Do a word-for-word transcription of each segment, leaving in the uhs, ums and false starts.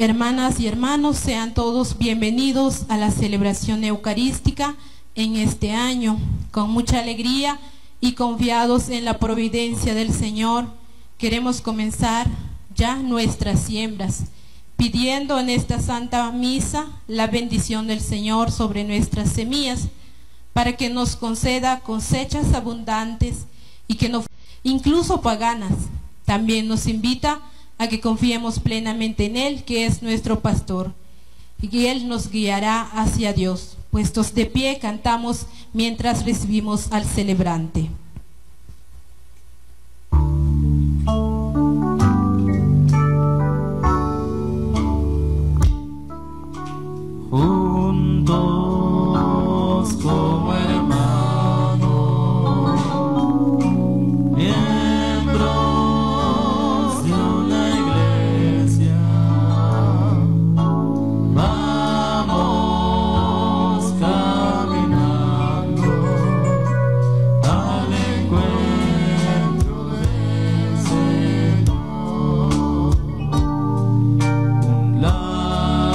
Hermanas y hermanos, sean todos bienvenidos a la celebración eucarística en este año, con mucha alegría y confiados en la providencia del Señor. Queremos comenzar ya nuestras siembras, pidiendo en esta Santa Misa la bendición del Señor sobre nuestras semillas, para que nos conceda cosechas abundantes y que no, incluso paganas. También nos invita a que confiemos plenamente en Él, que es nuestro pastor, y Él nos guiará hacia Dios. Puestos de pie, cantamos mientras recibimos al celebrante. Juntos como hermanos, miembros de una iglesia, vamos caminando al encuentro del Señor. Un largo caminar por el desierto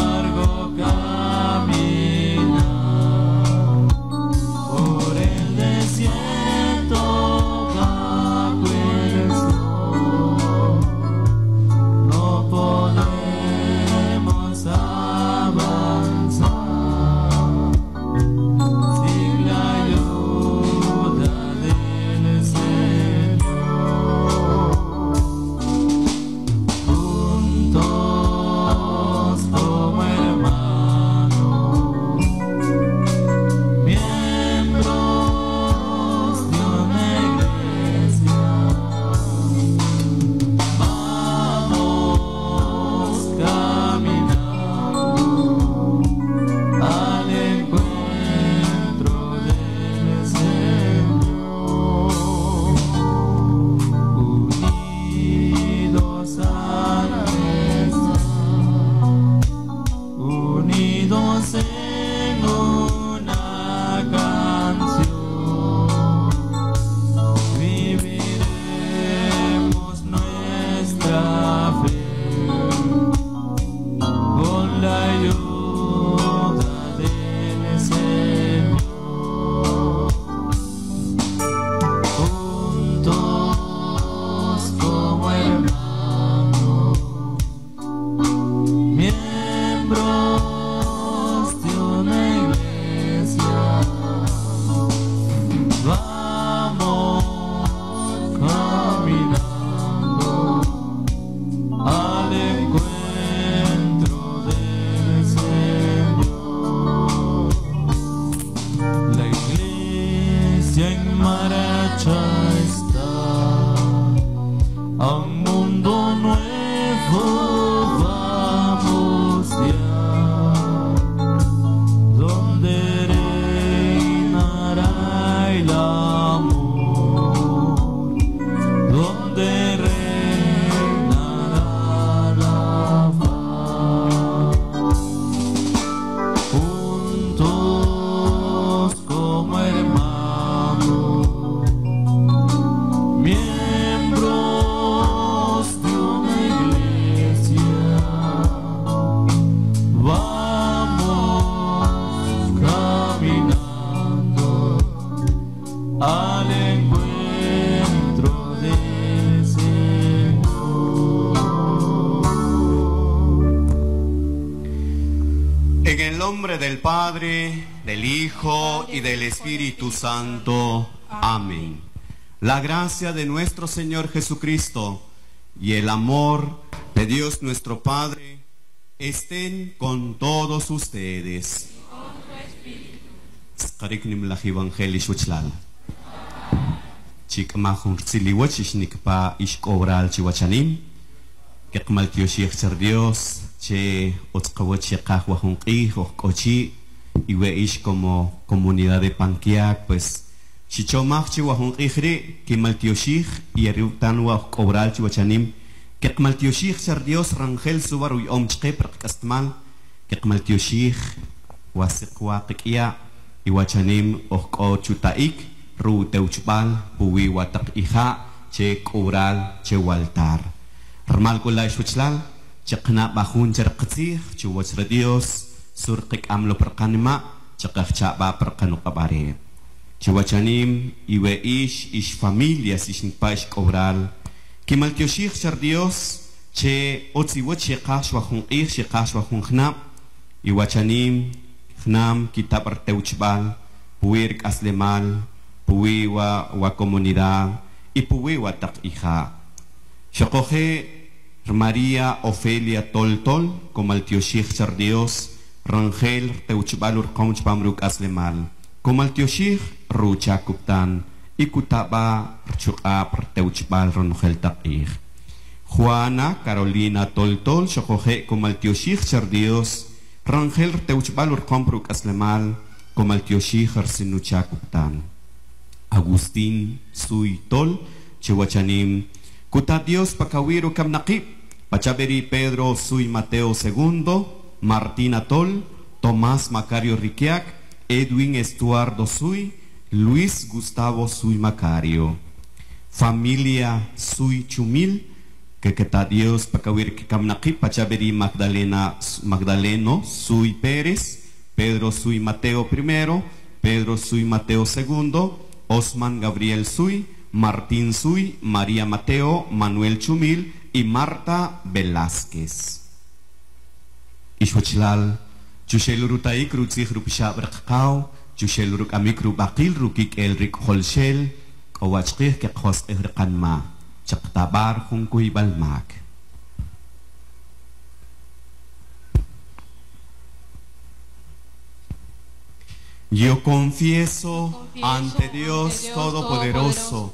bajo el sol, no podemos avanzar sin la ayuda del Señor. Juntos como hermanos, miembros de una iglesia, vamos caminando al encuentro del Señor. Unidos a la mesa, unidos en una canción, viviremos nuestra fe con la ayuda del Señor. Juntos como hermanos, miembros de una iglesia, vamos caminando al encuentro del Señor. La iglesia en marcha está, a un mundo nuevo vamos ya, donde reinará el amor, donde reinará la paz. Juntos como hermanos, miembros de una iglesia, vamos caminando al encuentro del Señor. En el nombre del Padre, del Hijo y del Espíritu Santo. Amén. La gracia de nuestro Señor Jesucristo y el amor de Dios nuestro Padre estén con todos ustedes. Y veis como comunidad de Panquiac, pues si chomach chihuahun ijri, que maltioshich y eriutanwa cobral chihuachanim, que maltioshich ser Dios rangel subaru y omchke percastmal, que maltioshich wasequaquia y wachanim ochko chutaik, ru teuchbal, puwi watak ija, che cobral che waltar. Ramal con la escuchlal, Chakna bahun cerqti chuwach radios surqik amlo perkanima chakah chaba perkanukabare. Chuwachanim iwe ish ish familias ish nipash kaural. Kimal kioshik char dios che otziwot shekash wahun ir shekash wahun khnab. Iwachanim khnam kitab arteuchbal puir kaslemal puiwa wa comunidad y puiwa takija. Shakohe María Ofelia Toltol, como el tío Sheikh Chardios, Rangel Teuchbalur Kaunchbamruk Aslemal, como el tío Sheikh Rucha Kuptan, y Kutaba Rchukab Teuchbal Rangel Takir. Juana Carolina Toltol, Shokohe, como el tío Sheikh Chardios, Rangel Teuchbalur Kamruk Aslemal, como el tío Sheikh Arsinucha Kuptan. Agustín Suitol, Chihuachanim, Cutadios Pacawiru Kamnaqib, Pachaberi Pedro Sui Mateo segundo, Martín Atol, Tomás Macario Riquiac, Edwin Estuardo Sui, Luis Gustavo Sui Macario. Familia Sui Chumil, Keketadios Pacawir Kamnaqib, Pachaberi Magdalena Magdaleno Sui Pérez, Pedro Sui Mateo primero, Pedro Sui Mateo segundo, Osman Gabriel Sui, Martín Sui, María Mateo, Manuel Chumil y Marta Velázquez. Ishwachlal, Chushelurutaik Rutsihrupshabrakao, Chushelurukamikru Bakil Rukik Elrik Holshel, Owachkih Kekhos Erkanma, Chaktabar Hunkui Balmak. Yo confieso ante Dios Todopoderoso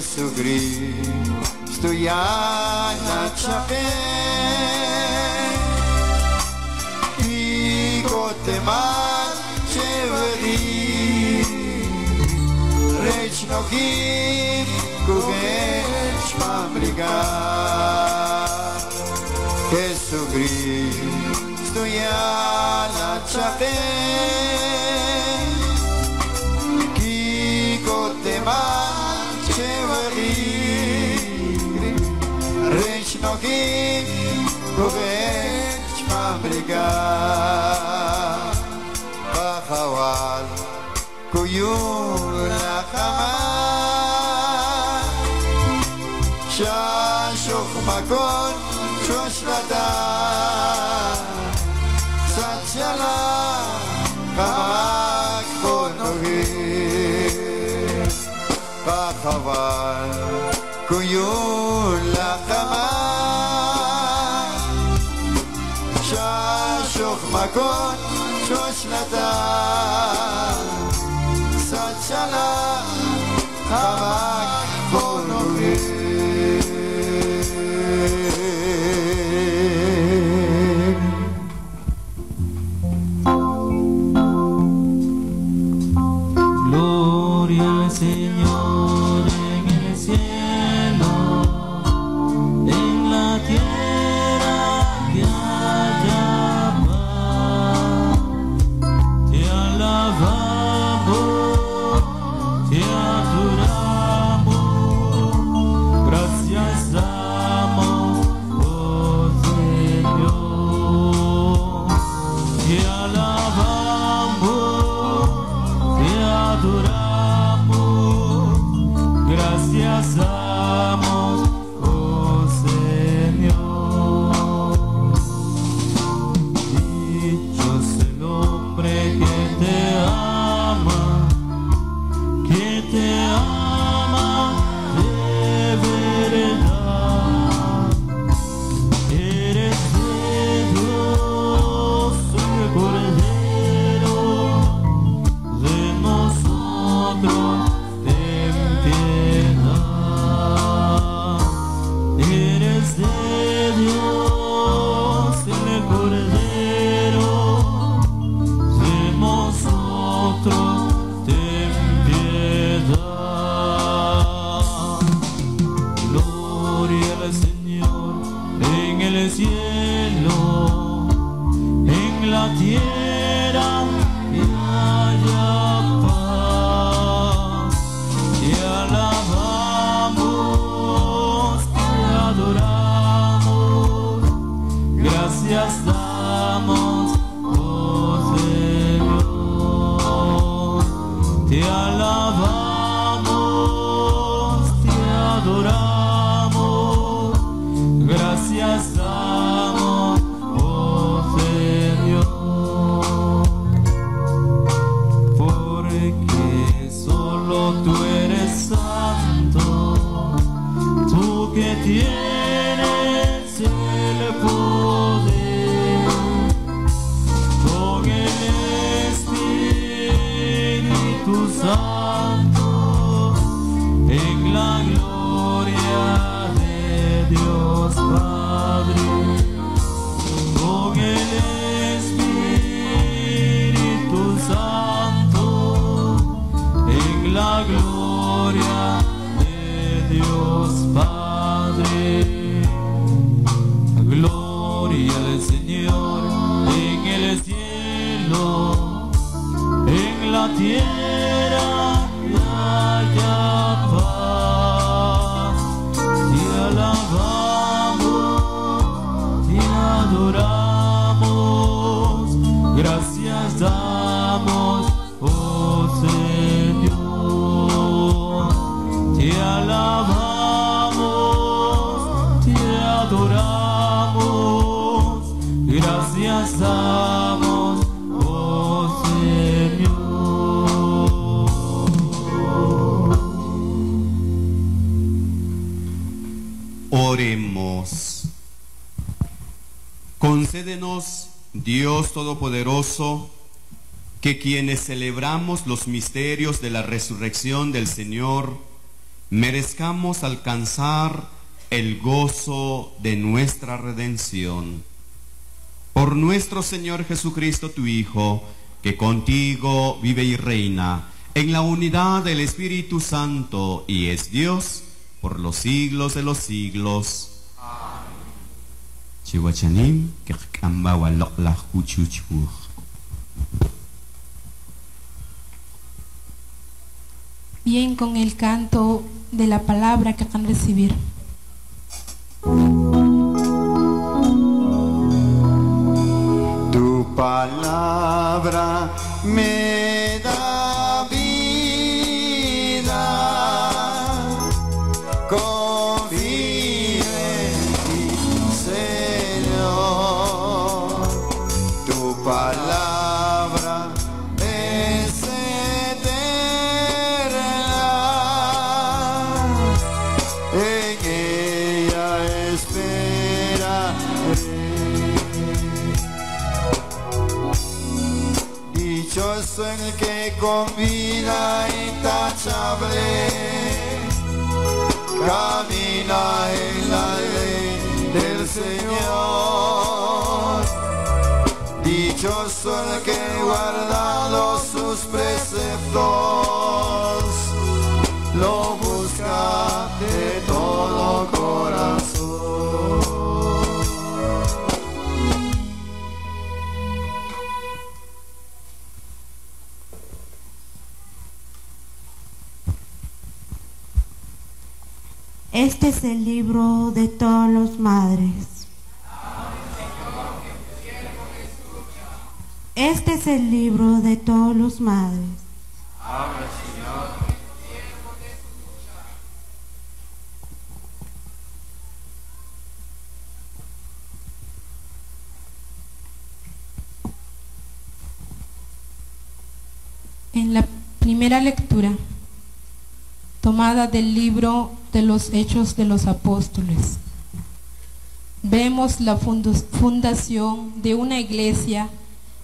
Jesucristo ya nachapé y gotemán cheverí rech no gir kugech mambrigar Jesucristo ya nachapé y gotemán Nogi Govech Mambriga Bahawal Kuyul Nahama Shashuk Makon Shushrata Satyala Kamak Konogi Bahawal Kuyul Nahama Makon Shoshnata Satchala Hamak Bonohi Gloria al Señor en el cielo, en la tierra y allá. Te alabamos, te adoramos. gloria al Señor en el cielo, en la tierra que haya paz. Te alabamos, te adoramos, gracias damos, oh Señor. Te alabamos, gracias damos, oh Señor, porque solo tú eres santo, tú que tienes el poder, con el Espíritu Santo, en la gloria Dios Padre, con el Espíritu Santo, en la gloria de Dios Padre. Gloria al Señor en el cielo, en la tierra haya paz. Te alabamos, te adoramos, gracias damos, oh Señor. Te alabamos, te adoramos, gracias damos, oh Señor. Oremos. Concédenos, Dios Todopoderoso, que quienes celebramos los misterios de la resurrección del Señor, merezcamos alcanzar el gozo de nuestra redención. Por nuestro Señor Jesucristo, tu Hijo, que contigo vive y reina, en la unidad del Espíritu Santo y es Dios, por los siglos de los siglos. Chihuachanim, que cambawa la huchuchu. Bien, con el canto de la palabra que acaban de recibir. Tu palabra me da vida. Confío en ti, Señor, tu palabra es eterna, en ella esperaré. Dichoso el que con vida intachable camina en la ley del Señor. Dichoso el que ha guardado sus preceptos, lo busca de todo corazón. Este es el libro de todos los madres. Este es el libro de todos los madres. En la primera lectura, tomada del libro de los Hechos de los Apóstoles, vemos la fundación de una iglesia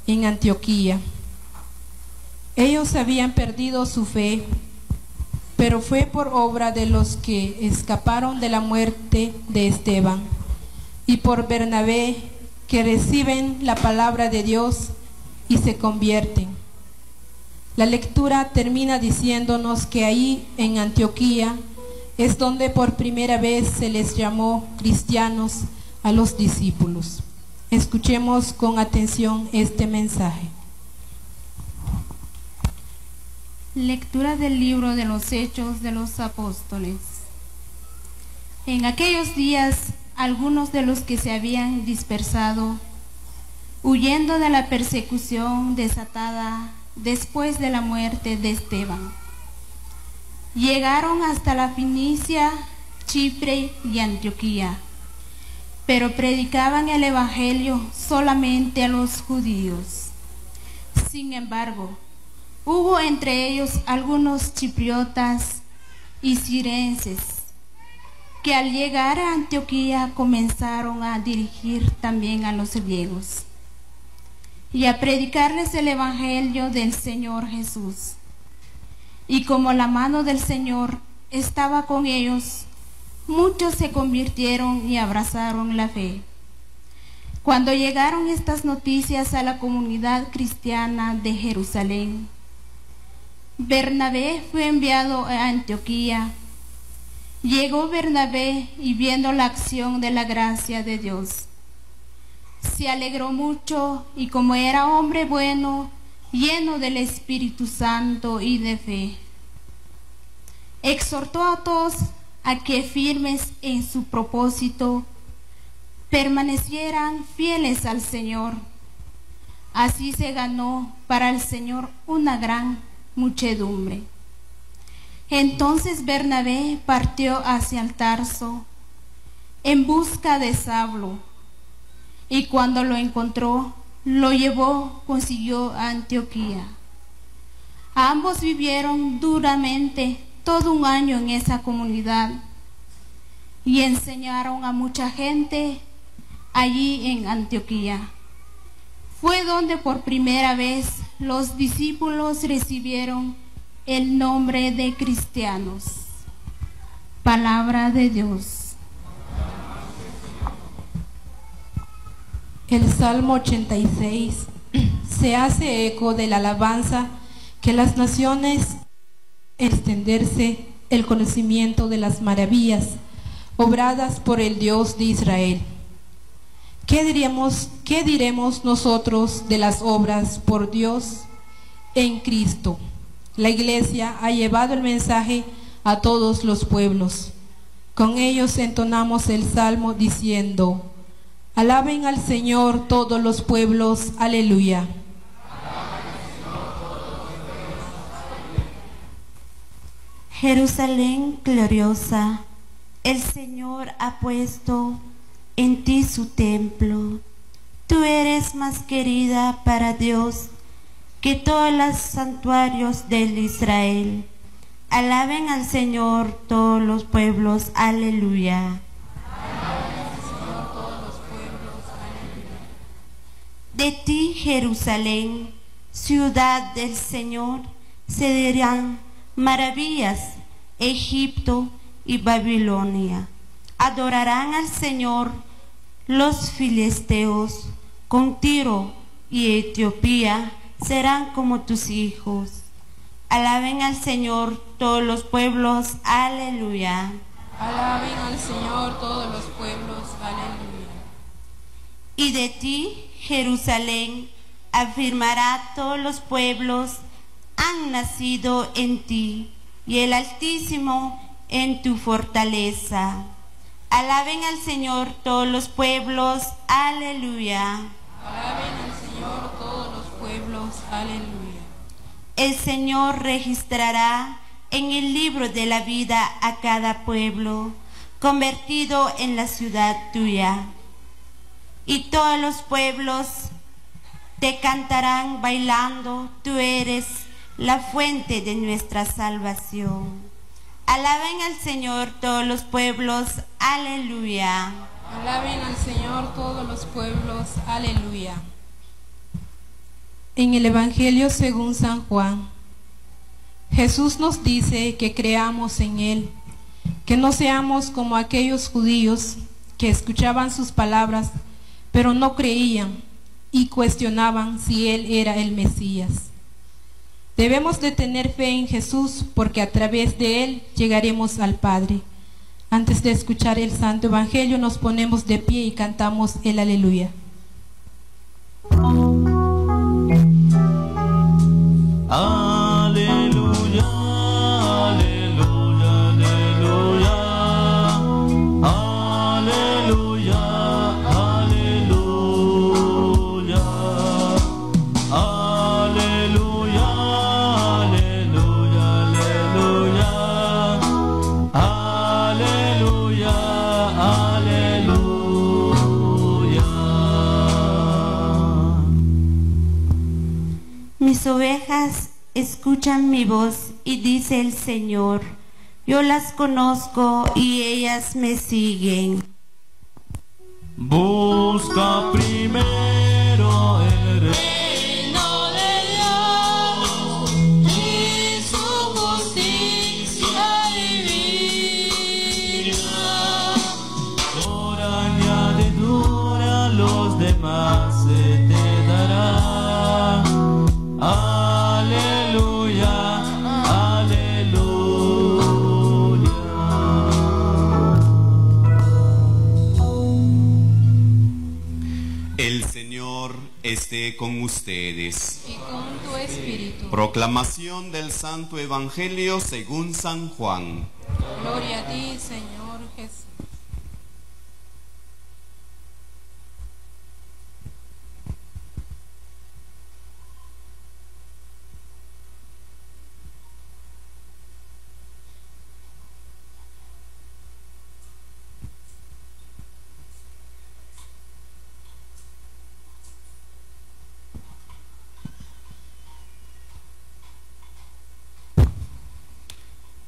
en Antioquía. Ellos habían perdido su fe, pero fue por obra de los que escaparon de la muerte de Esteban y por Bernabé, que reciben la palabra de Dios y se convierten. La lectura termina diciéndonos que ahí en Antioquía es donde por primera vez se les llamó cristianos a los discípulos. Escuchemos con atención este mensaje. Lectura del libro de los Hechos de los Apóstoles. En aquellos días, algunos de los que se habían dispersado, huyendo de la persecución desatada después de la muerte de Esteban, llegaron hasta la Fenicia, Chipre y Antioquía, pero predicaban el evangelio solamente a los judíos. Sin embargo, hubo entre ellos algunos chipriotas y cirenses, que al llegar a Antioquía comenzaron a dirigir también a los griegos y a predicarles el evangelio del Señor Jesús. Y como la mano del Señor estaba con ellos, muchos se convirtieron y abrazaron la fe. Cuando llegaron estas noticias a la comunidad cristiana de Jerusalén, Bernabé fue enviado a Antioquía. Llegó Bernabé y, viendo la acción de la gracia de Dios, se alegró mucho, y como era hombre bueno, lleno del Espíritu Santo y de fe, exhortó a todos a que, firmes en su propósito, permanecieran fieles al Señor. Así se ganó para el Señor una gran muchedumbre. Entonces Bernabé partió hacia el Tarso en busca de Saulo, y cuando lo encontró, lo llevó consiguió a Antioquía. Ambos vivieron duramente todo un año en esa comunidad y enseñaron a mucha gente allí en Antioquía. Fue donde por primera vez los discípulos recibieron el nombre de cristianos. Palabra de Dios. El Salmo ochenta y seis se hace eco de la alabanza que las naciones extenderse el conocimiento de las maravillas obradas por el Dios de Israel. ¿Qué diríamos, qué diremos nosotros de las obras por Dios en Cristo? La Iglesia ha llevado el mensaje a todos los pueblos. Con ellos entonamos el Salmo diciendo: Alaben al Señor todos los pueblos, aleluya. Alaben al Señor todos los pueblos, aleluya. Jerusalén gloriosa, el Señor ha puesto en ti su templo. Tú eres más querida para Dios que todos los santuarios de Israel. Alaben al Señor todos los pueblos, aleluya. De ti, Jerusalén, ciudad del Señor, se dirán maravillas. Egipto y Babilonia adorarán al Señor. Los filisteos con Tiro y Etiopía serán como tus hijos. Alaben al Señor todos los pueblos, aleluya. Alaben al Señor todos los pueblos, aleluya. Y de ti, Jerusalén, afirmará todos los pueblos, han nacido en ti, y el Altísimo en tu fortaleza. Alaben al Señor todos los pueblos, aleluya. Alaben al Señor todos los pueblos, aleluya. El Señor registrará en el libro de la vida a cada pueblo convertido en la ciudad tuya. Y todos los pueblos te cantarán bailando, tú eres la fuente de nuestra salvación. Alaben al Señor todos los pueblos, aleluya. Alaben al Señor todos los pueblos, aleluya. En el Evangelio según San Juan, Jesús nos dice que creamos en Él, que no seamos como aquellos judíos que escuchaban sus palabras pero no creían y cuestionaban si Él era el Mesías. Debemos de tener fe en Jesús, porque a través de Él llegaremos al Padre. Antes de escuchar el Santo Evangelio, nos ponemos de pie y cantamos el Aleluya. Aleluya, aleluya, aleluya, aleluya, aleluya, aleluya, aleluya, aleluya, aleluya, aleluya. Mis ovejas escuchan mi voz, y dice el Señor, yo las conozco y ellas me siguen. Busca primero el reino de Dios y su justicia divina. Por añadidura los demás se te dará. Ah, esté con ustedes. Y con tu espíritu. Proclamación del Santo Evangelio según San Juan. Gloria a ti, Señor Jesús.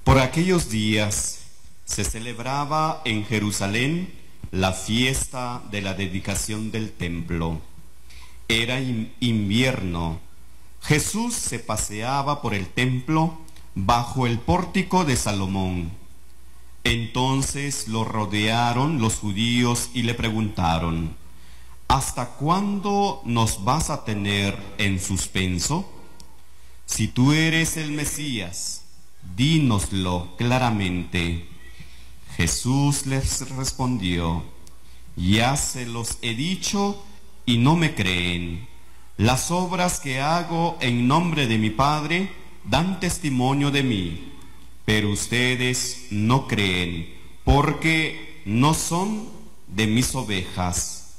Por aquellos días se celebraba en Jerusalén la fiesta de la dedicación del templo. Era invierno. Jesús se paseaba por el templo bajo el pórtico de Salomón. Entonces lo rodearon los judíos y le preguntaron, ¿hasta cuándo nos vas a tener en suspenso? Si tú eres el Mesías, dínoslo claramente. Jesús les respondió, ya se los he dicho y no me creen. Las obras que hago en nombre de mi Padre dan testimonio de mí, pero ustedes no creen, porque no son de mis ovejas.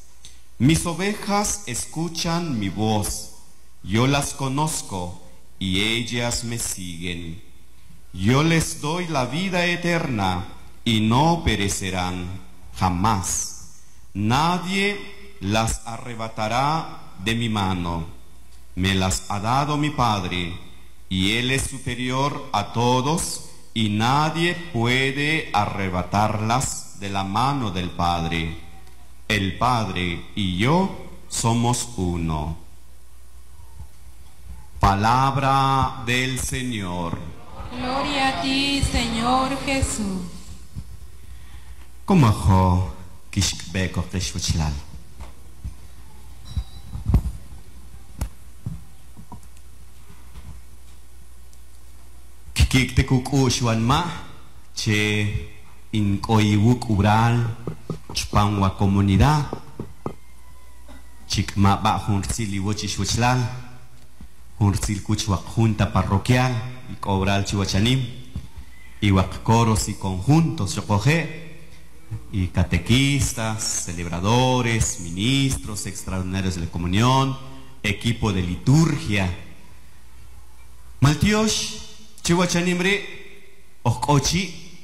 Mis ovejas escuchan mi voz, yo las conozco y ellas me siguen. Yo les doy la vida eterna y no perecerán jamás. Nadie las arrebatará de mi mano. Me las ha dado mi Padre, y Él es superior a todos, y nadie puede arrebatarlas de la mano del Padre. El Padre y yo somos uno. Palabra del Señor. Gloria a ti, Señor Jesús. Comajo kishbeko kishwachlal. Kikikukushwan ma che inkoiwuk ubral chpanwa comunidad chikma ba huntsili wochishwachlal huntsil kuchwak junta parroquial y cobrar chihuachanim, y coros y conjuntos, chocoje, y catequistas, celebradores, ministros, extraordinarios de la comunión, equipo de liturgia. Maltiosh, chihuachanimbre, oscochi,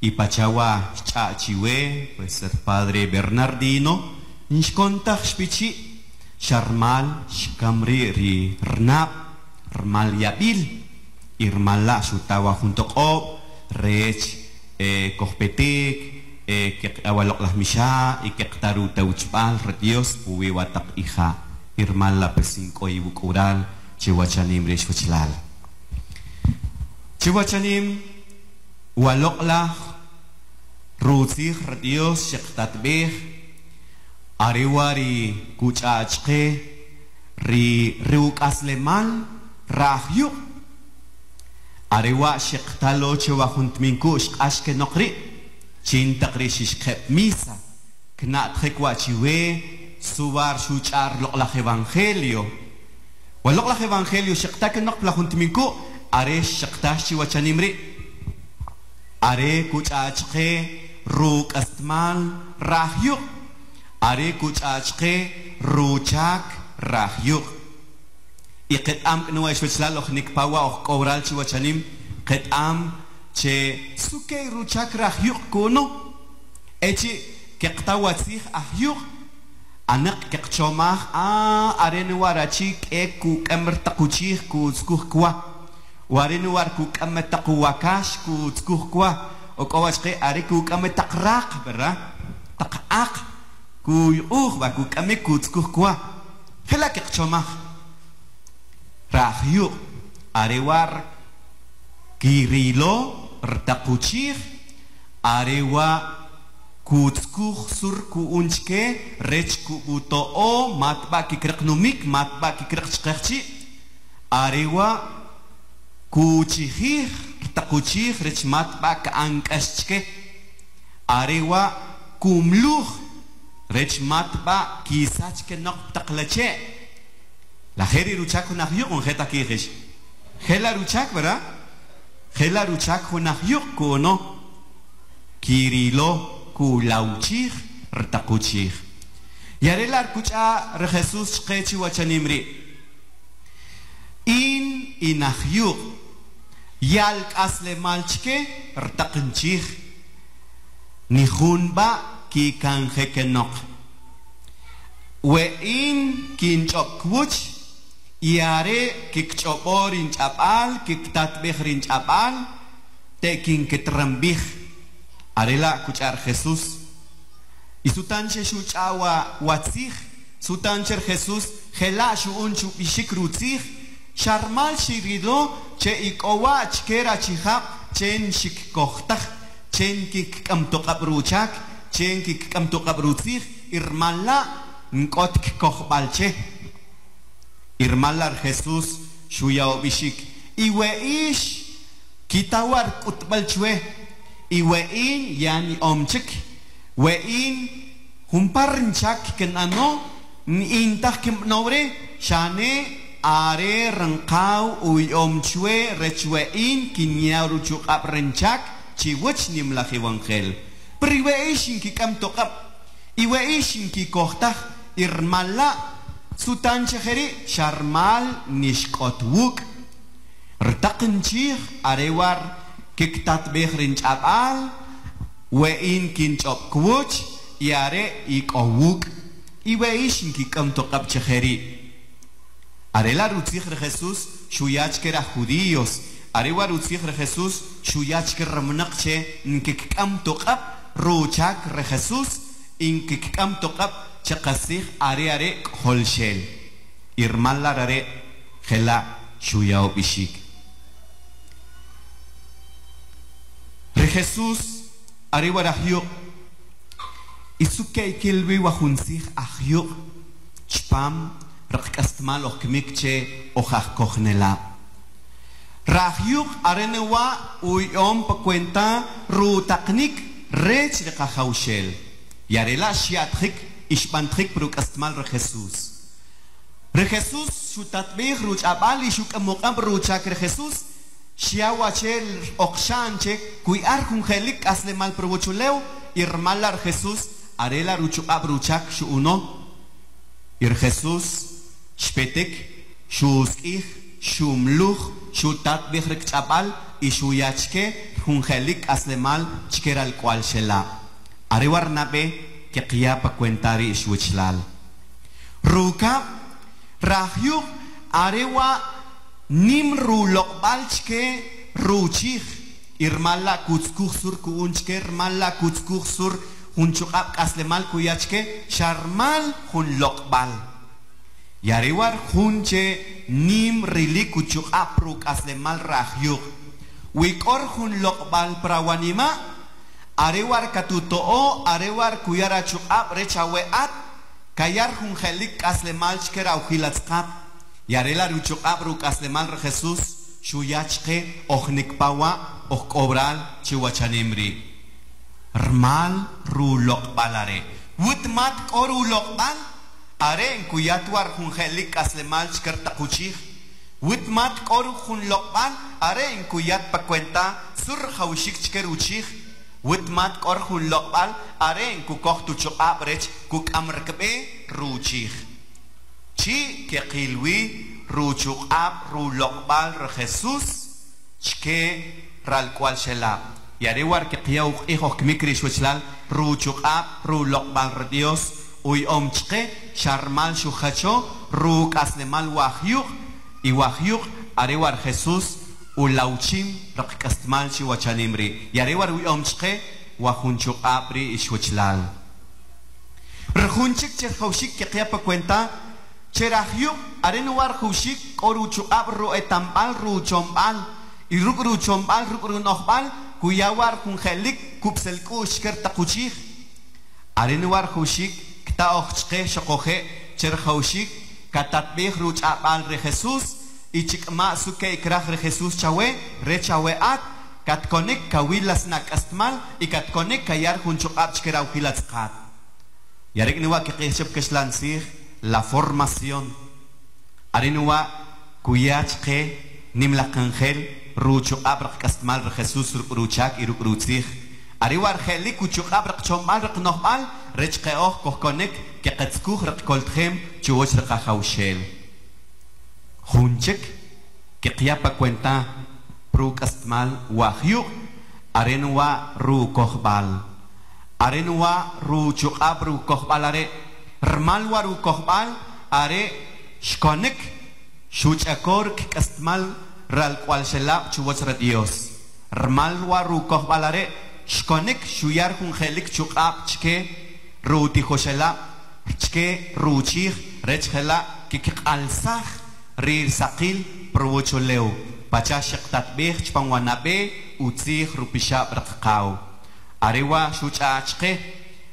y pachagua chachihue, pues el padre Bernardino, nishkontaj shpichi, charmal shkamri ri rnab, rmal yabil, Irmala sutawa junto o rech cospetic que awalok las misha y que taru tauchpal retios uwe watak hija irmala pesinko y bukural chihuachanim rechwachilal chihuachanim walok la ruzi retios shektatbeh ariwari kuchachke ri riuk aslemal rahyuk Arewa shiqtalo chewajuntminkush ashke noqri chin taqrishishqep misa knaqhekwa chiwe suwar shuchar loqlaj evangelio wa loqlaj evangelio shiqtak noqplajuntminku are shiqtash chiwachanimri are kuchachqe ruqastmal rahyuq are kuchachqe ruchak rahyuq y que am que no es fechla los nikpawa o cobral chiwachanim que am che suke ruchakra hyuk kono echi que qtawatsih ahyuk anak que chomah a arenuarachik eku kamertakuchih kuzkuhkwa warenuar kukametakuwakash kuzkuhkwa o kowachke areku kametakrak verdad takak kuyuh wa kukamekuzkuhkwa hela que chomah Rahyuk arewar kirilo rtakuchir arewa kutskuh surku unchke rechku utoo matba kikreknumik matba kikrekchkerchi arewa kuchihir rtakuchir rech matba kankashchke arewa kumluh rech matba kisachke nok taklache La jeri ruchak hunahiyuk un jeta kijish. Jela ruchak, ¿verdad? Jela ruchak hunahiyuk kuno. Kirilo kulauchir rtakuchir. Yarel arkucha re Jesús kechi wachanimri. In inahiyuk. Yalk asle malchke rtakinchir. Nihunba ki kanjekenok. We in kinchokwuch. Yare kikchopor inchapal, kiktatbej rinchapal, tekin ketrambij. Arela kuchar Jesús. Y su tanche shuchawa watzij, su tancher Jesús, gela shuun chupishik rutzij, sharmal shirido, che ikowach kera chihab, chen shikkohtaj, chen kikkamtokabruchak, chen kikkamtokabrutzij, irmala nkot kkohbalche. Irmalar Jesús shuyao bishik iweish kitawar kutbalchwe iwein yani omchik wein humparnchak kenano nintaj kimnobre shane are ranqaw uyomchwe rechwein kinyaruchuqab renchak chiwich nimlaj evangel priweish kikamtoqab iweish kikohtaj irmala Sutan cheheri sharmal nishkotwuk rtakinchih arewar kiktat behrinch abal wein kinchop kwuch yare ikowuk iweishin kikamtokab cheheri arela rutzih Jesús shuyachkera judíos arewar rutzih Jesús shuyachkera mnaqche nkikamtokab ruchak re Jesús inkikamtokab chakasih are are holshel irmallar are khela shuyao bishik re Jesús are warahyo isuke kelbi wa khunsih ahyo chpam rakastmal okmikche ojaj kohnela rahyo arenewa uyom pa cuenta ru taqnik rech de khaushel yarela shiatrik Ich bin trick brug erstmal re Jesús. Re Jesús, shutatbih ruch abali shukamokam ruchak re Jesús. Shiawachel okshanche kui arkungelik asle mal provochuleu irmalar Jesús arela ruchab ruchak shuuno. Ir Jesús shpetek shuskih shumluh shutatbih rech abal y shuyachke kungelik asle mal chkeral kualshela. Arewar nabe que quiapa cuentar y switchlal. Ruka, Rahyuk, Arewa, Nimru Lokbalchke, Ruchich, Irmala Kutskursur unchke, Irmala Kutskursur, Hunchukab Kaslemal Kuyachke, Sharmal Hun Lokbal. Yarewar Hunche, Nim Rilikuchukab Ruk Aslemal Rahyuk. Wikor Hun Lokbal Prawanima. Arewar katutoo, arewar kuyarachuab rechaweat, kayar hungelik aslemal chkera uhilatskab, yarela ruchuab ruk aslemal Jesús, Chuyachke, Ochnikpawa, Ochobral, Chihuachanemri. Rmal, Rulokbalare. Wutmat, Korulokbal, Aren, Kuyatwar, Hungelik, Aslemal, Shkertakuchich. Wutmat, Koru, Hunlokbal, Aren, Kuyat, Pacuenta, Sur, Haushik, Shkeruchich. Wutmat, Kor, Hunlokbal, Aren, Kukok, Tuchokabrech, Kukamrkbe, Ruchich. Chi, Kekilwi, Ruchuab, Rulokbal, Jesús, Chke, Ralcual Shelab. Y arewar que piau, hijos que mi crishuchlal, Ruchuab, Rulokbal, Dios, Uyom Chke, Charmal Shuhacho, Ruk Aslemal Wahyuk, y Wahyuk, arewar Jesús, Ulauchim, Rakastmal Chihuachanimri. Y arewar Uyom Chke, Wahunchuabri y Shuchlal. Rujunchik Cherhaushik que piapa cuenta. Cherahyuk, arenuar hushik, koruchu abru etambal, ruchombal, y rukruchombal, rukrunohbal, kuyawar kungelik, kupselku, shkertakuchik. Arenuar hushik, ktaochke, shokohe, cherhaushik, katatbih, ruchabal, re Jesús, y chikma suke, krah, re Jesús, chawe, rechaweat, katkonek, kawilas nakastmal, y katkonek, kayar, hunchukab, shkeraukilatzkat. Yareknuwa, kekeshep, keshlansih, la formación. Arenua kuyachke nimla kangel rucho abrak kastmal Jesús ruchak y ruchik. Arewa argeli kucho abrak chomal rknohal rechkeoh kohkonek kekatskuh rkolthem chuoch rkahaushel. Hunchek kekiapa cuenta pru kastmal wahyu arenua ru kohbal. Arenua rucho abru kohbalare. Rmal waru kohbal are shkonik shuchakor kastmal ral cual shelab chuwachra Dios. Rmal waru kohbal are shkonik shuyar hungelik chukab chke ruti hoshelab chke ruchich rechela kik alsah rir sakil provocoleu pachashik tatbih chpanwanabe utzih rupishab rakkau arewa shuchachke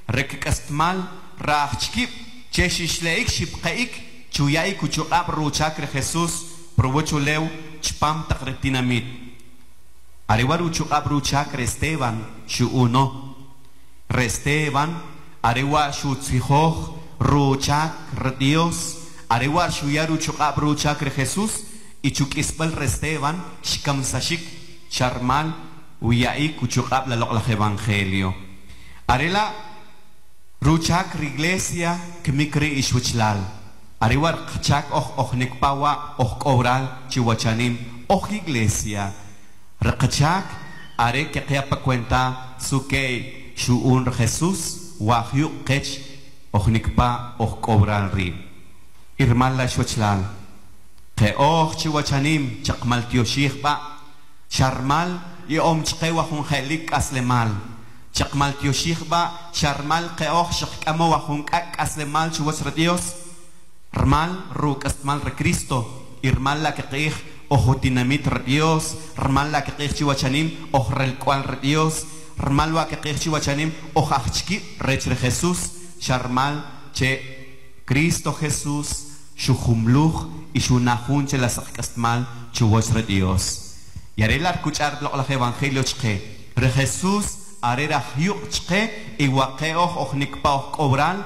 rek kastmal Rachkip, Cheshishleik, Shipkaik, Chuyai, Kuchuab, Ruchakre, Jesús, Provochuleu, Chpam, Takretinamit. Arewaru Chuab, Ruchakre, Esteban, Shuuno. Resteban, Arewa, Shutzihoj, Ruchakre, Dios. Arewa, Shuyaru, Chuab, Ruchakre, Jesús. Y Chukisbal, Resteban, Shkamsashik, Charmal, Uyai, Kuchuab, la Logla, Evangelio. Arela, Ruchak iglesia que mi cree ishuchlal. Arriba chak och och nekpawa och oral chihuachanim och iglesia. Rakachak are que quepa cuenta su que shuun Jesús wahyu kech och nekpa och oral ri. Irmal la ishuchlal. Que och chihuachanim chakmal tioshik ba. Charmal y omchke wahungelik aslemal. Chakmal tioshik ba, charmal keoh, shakamo wahunkak, aslemal chuwasra Dios. Rmal, ruk astmal re Cristo. Irmal la kekeih, ojotinamit re Dios. Rmal la kekeih chiwachanim, ojrel cual re Dios. Rmal wa kekeih chiwachanim, ojachki, rech re Jesús. Charmal, che Cristo Jesús, shuhumluch, y shunahun che la sakastmal chuwasra Dios. Yarela escuchar los evangelios que re Jesús. Arera hyukchke y wakeoh ochnikpaoh cobral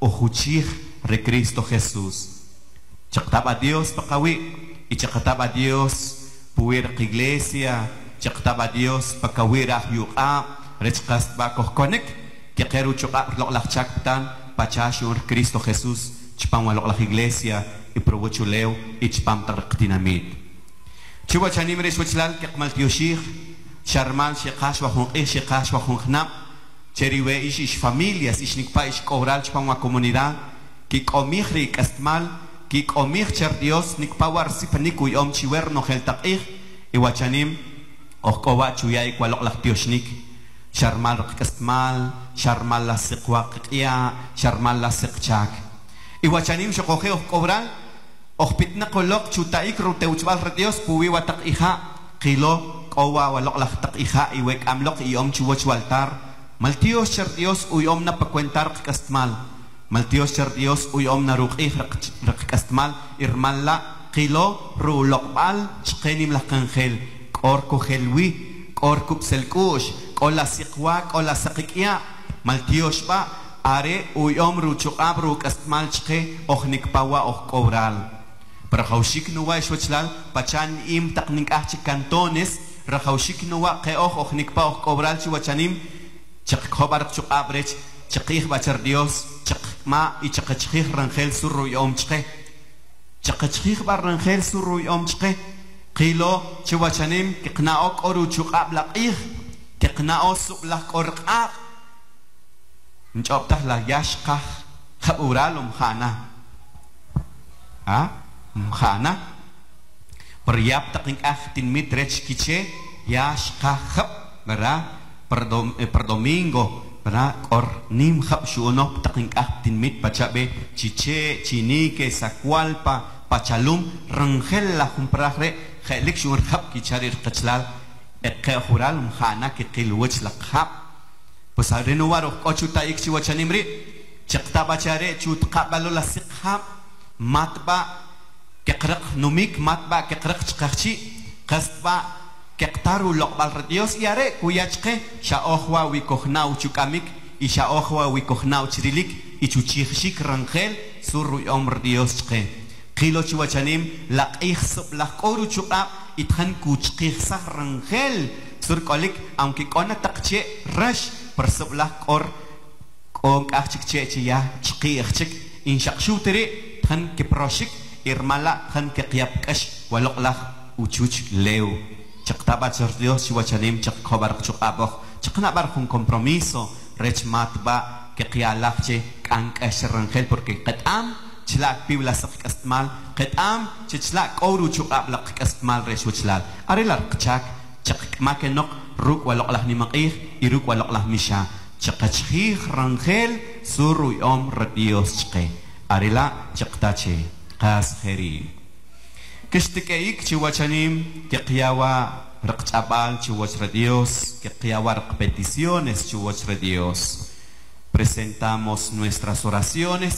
ojuchich re Cristo Jesús. Chactaba Dios pakawi y chactaba Dios puer iglesia, chactaba Dios pakawi rahyuka, rechkast bakoh konek, kekeru chukak loklak chaktan, pachashur Cristo Jesús, chpam waloklak iglesia y provochuleu y chpam tarqtinamid. Chiwachanim reshwachlal kekmal tioshich. Charmal shekash wahun e shekash wahun knap. Cheriwe ish ish familias ish nikpa ish kobral chpan wa comunidad. Kik omich rik astmal. Kik omich cher Dios nikpa war sipaniku yom chiwer no hel taqih. Iwachanim okowa chuyay kwalok lak tioshnik. Charmal rik astmal. Charmal la sikwa kikia. Charmal la sikchak. Iwachanim shokohe ok kobral. Ok pitna kolok chutaik ruteuchbal re Dios puwi wa taqihha. Kilo. Owa walok la takija y wek amlok y om chuwach waltar. Maltios cher Dios uy om na pacuentar kastmal. Maltios cher Dios uy om na rukih rakastmal. Irmal la Kilo ruulokbal chkenim la kanjel korku helwi korku pselkush kola sikwa kola sakikia maltioshba are uyom ruchukabru kasmalchke ochnikpawa och kobral. Rajaushik nuwa eshuachlal pachan im taknikach cantones rajaushik nuwa keoch ochnikpa och kobral chiwachanim chakhobar chukabrech chakih bachar dios chakma y chakachih rangel suruyom chke. Chakachih barangel suruyom chke. Kilo chiwachanim kiknaok oru chukab lakih kiknaos sublak orkak. Nchoptah la yashkah haburalum khana. Ah? Mkhana Peryap taking ahtin mitrech kiche yash kahab Bera perdomingo Bera kornim khab shuonop taking ahtin mit pachabe chiche chinike sakwalpa pachalum rangel la humprahre khelik shuon khab kicharir kachlal ekke hural mkhana kikil wach la khab Pasarinu waruk ochuta ikchi wachanimri Chakta bachare chutqabalu la sikhab Matba Kekrek numik matba kekrek chkachi kasba kektaru lokbal radios yare kuyachke shaohwa wikohna uchukamik y shaohwa wikohna uchrilik y chuchishik rangel suruyom radios chke kilo chuachanim laqih sublaqoru chukab ithan kuchkihsa rangel surkolik aunque kona takche rash persublaqor konkachikche ya chkihchik inshakshutere than keproshik Irmala kan kekiap kash waloklah ucuc leu cek tabat serdio siwacanim cek kobar cek aboh cek nabar kun kompromiso rech matba kekialaf cek angkash rangkel porque ketam cilak piula sak kastmal ketam cilak oru cek ablak kastmal rech wiclal arilar cek cek makenok ruk waloklah nimakih iruk waloklah misha cek cekih rangkel suruyom radios cek arila cek tace Qas kheri Kishtikayik chiwachanim Kikiawa raqchabal chiwachra Dios Kikiawa raqpeticiones chiwachra Dios Presentamos nuestras oraciones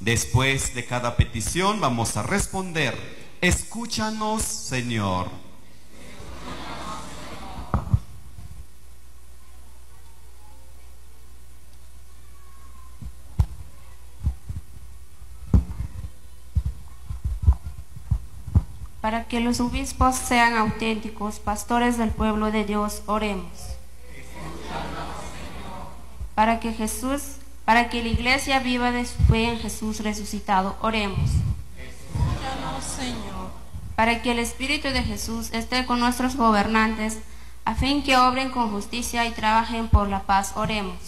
Después de cada petición vamos a responder Escúchanos Señor Para que los obispos sean auténticos pastores del pueblo de Dios, oremos. Para que Jesús, para que la iglesia viva de su fe en Jesús resucitado, oremos. Escúchanos, Señor. Para que el Espíritu de Jesús esté con nuestros gobernantes, a fin que obren con justicia y trabajen por la paz, oremos.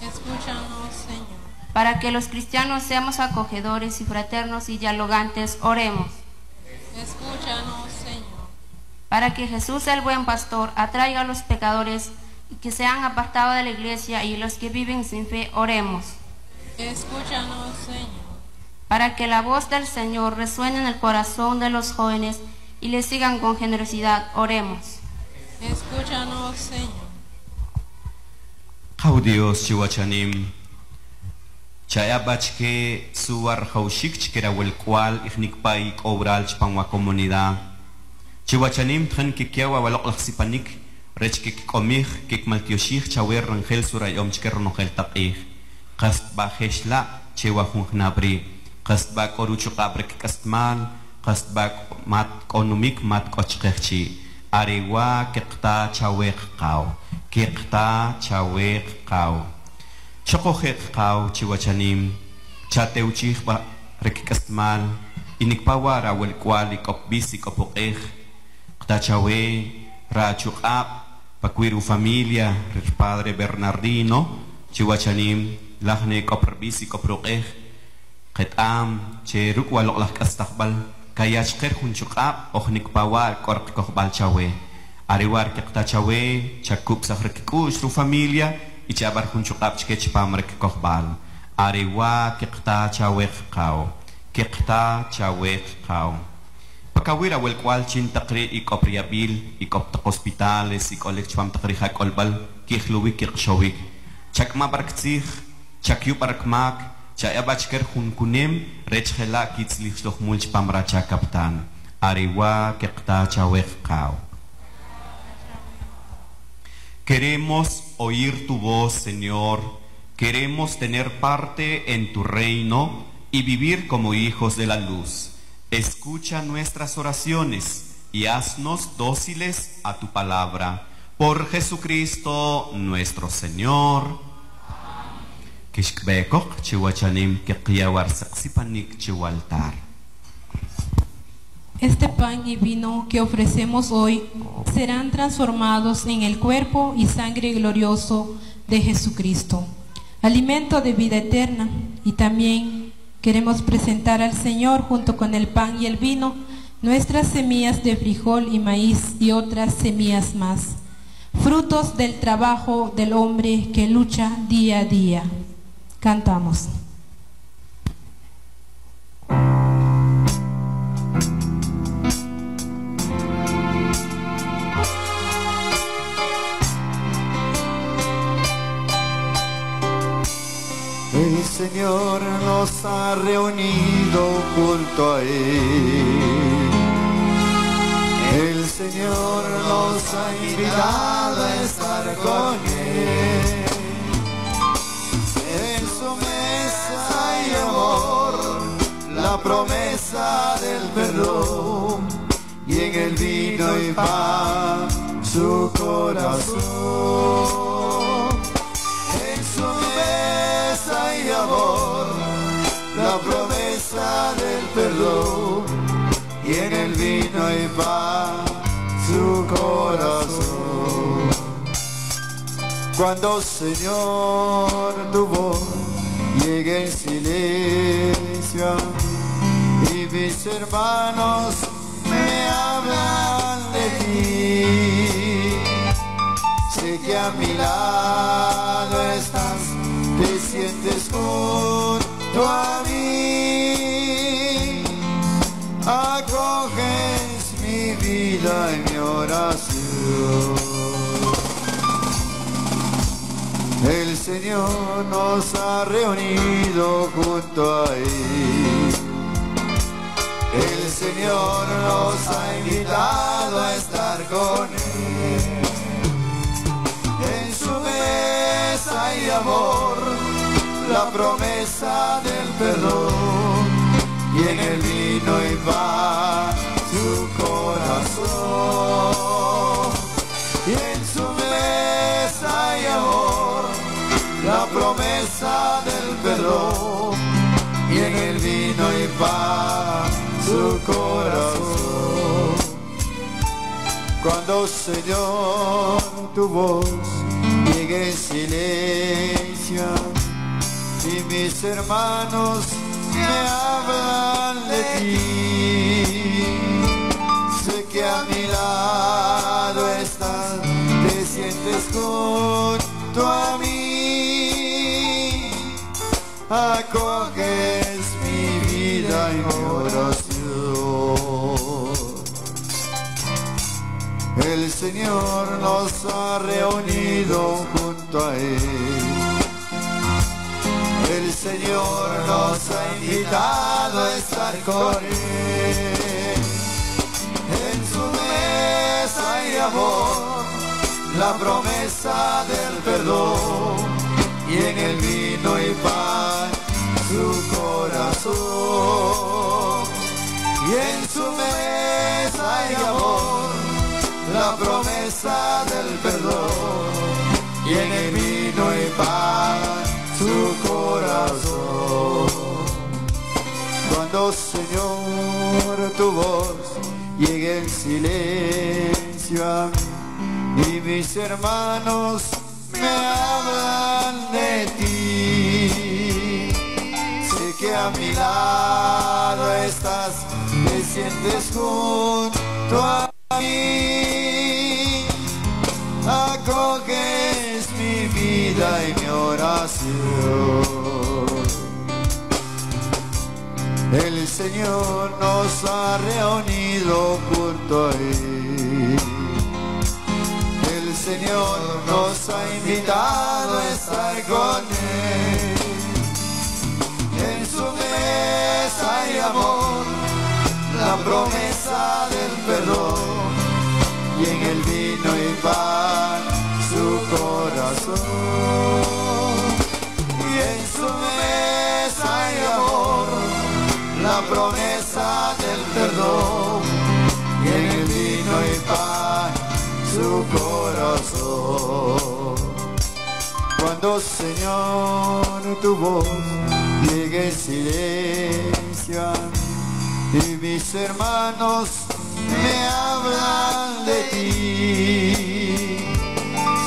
Escúchanos, Señor. Para que los cristianos seamos acogedores y fraternos y dialogantes, oremos. Escúchanos, Señor. Para que Jesús, el buen pastor, atraiga a los pecadores y que sean apartados de la iglesia y los que viven sin fe, oremos. Escúchanos, Señor. Para que la voz del Señor resuene en el corazón de los jóvenes y le sigan con generosidad, oremos. Escúchanos, Señor. Jaudios chihuachanim. Chayabachke suar haushik chikirawel cual ignikpai obral chpanwa comunidad. Chihuachanim tren kikiawa walokhlaxipanik, rech kikomih, kikmaltioshih, chawer rangel surayom chikerronogel tapih. Kastba heshla, chihuahungnabri. Kastba koruchukabre kikastmal, kastba mat konumik mat kochkechi. Arewa kikta chawek kao. Kikta chawek kao. Chokohek kao chiwachanim, chateuchih ba rekikastmal, inikpawara welkwali kopbisi kopokeh, ktachawe, rachukab, pakuiru familia, el padre Bernardino, chiwachanim, lahne koperbisi koprokeh, ketam, cheruk waloklah kastakbal, kayachker hunchukab, ohnikpawar korkokbal chawe, arewar kektachawe, chakub sahrikikush, tu familia, y chabar junchukab chkechpamrek kohbal. Arewa kekta chawek kao. Kekta chawek kao. Pakawira wel cual chin takri y copriabil y coptak hospitales y colechpam takrija kolbal kihluwik kikshowik. Chakma barkzih, chakyubarkmak, Chayabachker junkunem rechela kitzlichloch mulch pamracha captán. Arewa kekta chawekao. Queremos oír tu voz, Señor. Queremos tener parte en tu reino y vivir como hijos de la luz. Escucha nuestras oraciones y haznos dóciles a tu palabra. Por Jesucristo nuestro Señor. Kishkbekok chiwachanim kekiawar saksipanik chiwaltar. Este pan y vino que ofrecemos hoy serán transformados en el cuerpo y sangre glorioso de Jesucristo, alimento de vida eterna. Y también queremos presentar al Señor junto con el pan y el vino nuestras semillas de frijol y maíz y otras semillas más, frutos del trabajo del hombre que lucha día a día. Cantamos. El Señor nos ha reunido junto a Él. El Señor nos ha invitado a estar con Él. En su mesa hay amor, la promesa del perdón, y en el vino y pan su corazón. En su mesa hay amor, la promesa del perdón, y en el vino y pan su corazón. Cuando, Señor, tu voz llegue en silencio y mis hermanos me hablan de ti, sé que a mi lado estás, te sientes junto a mí, acoges mi vida y mi oración. El Señor nos ha reunido junto a Él. El Señor nos ha invitado a estar con Él. En su mesa hay amor, la promesa del perdón, y en el vino y pan su corazón. Y en su mesa hay amor, la promesa del perdón, y en el vino y pan su corazón. Cuando, Señor, tu voz llegue en silencio y mis hermanos me hablan de ti, sé que a mi lado estás, te sientes junto a mí, acoges mi vida y mi oración. El Señor nos ha reunido junto a Él. El Señor nos ha invitado a estar con Él. En su mesa hay amor, la promesa del perdón, y en el vino y pan su corazón. Y en su mesa hay amor, la promesa del perdón, y en el vino y pan su corazón. Cuando, Señor, tu voz llegue en silencio y mis hermanos me hablan de ti, sé que a mi lado estás, te sientes junto a mí, acoges mi vida y mi oración. El Señor nos ha reunido junto a Él. El Señor nos ha invitado a estar con Él. Cuando, Señor, tu voz llegue en silencio y mis hermanos me hablan de ti,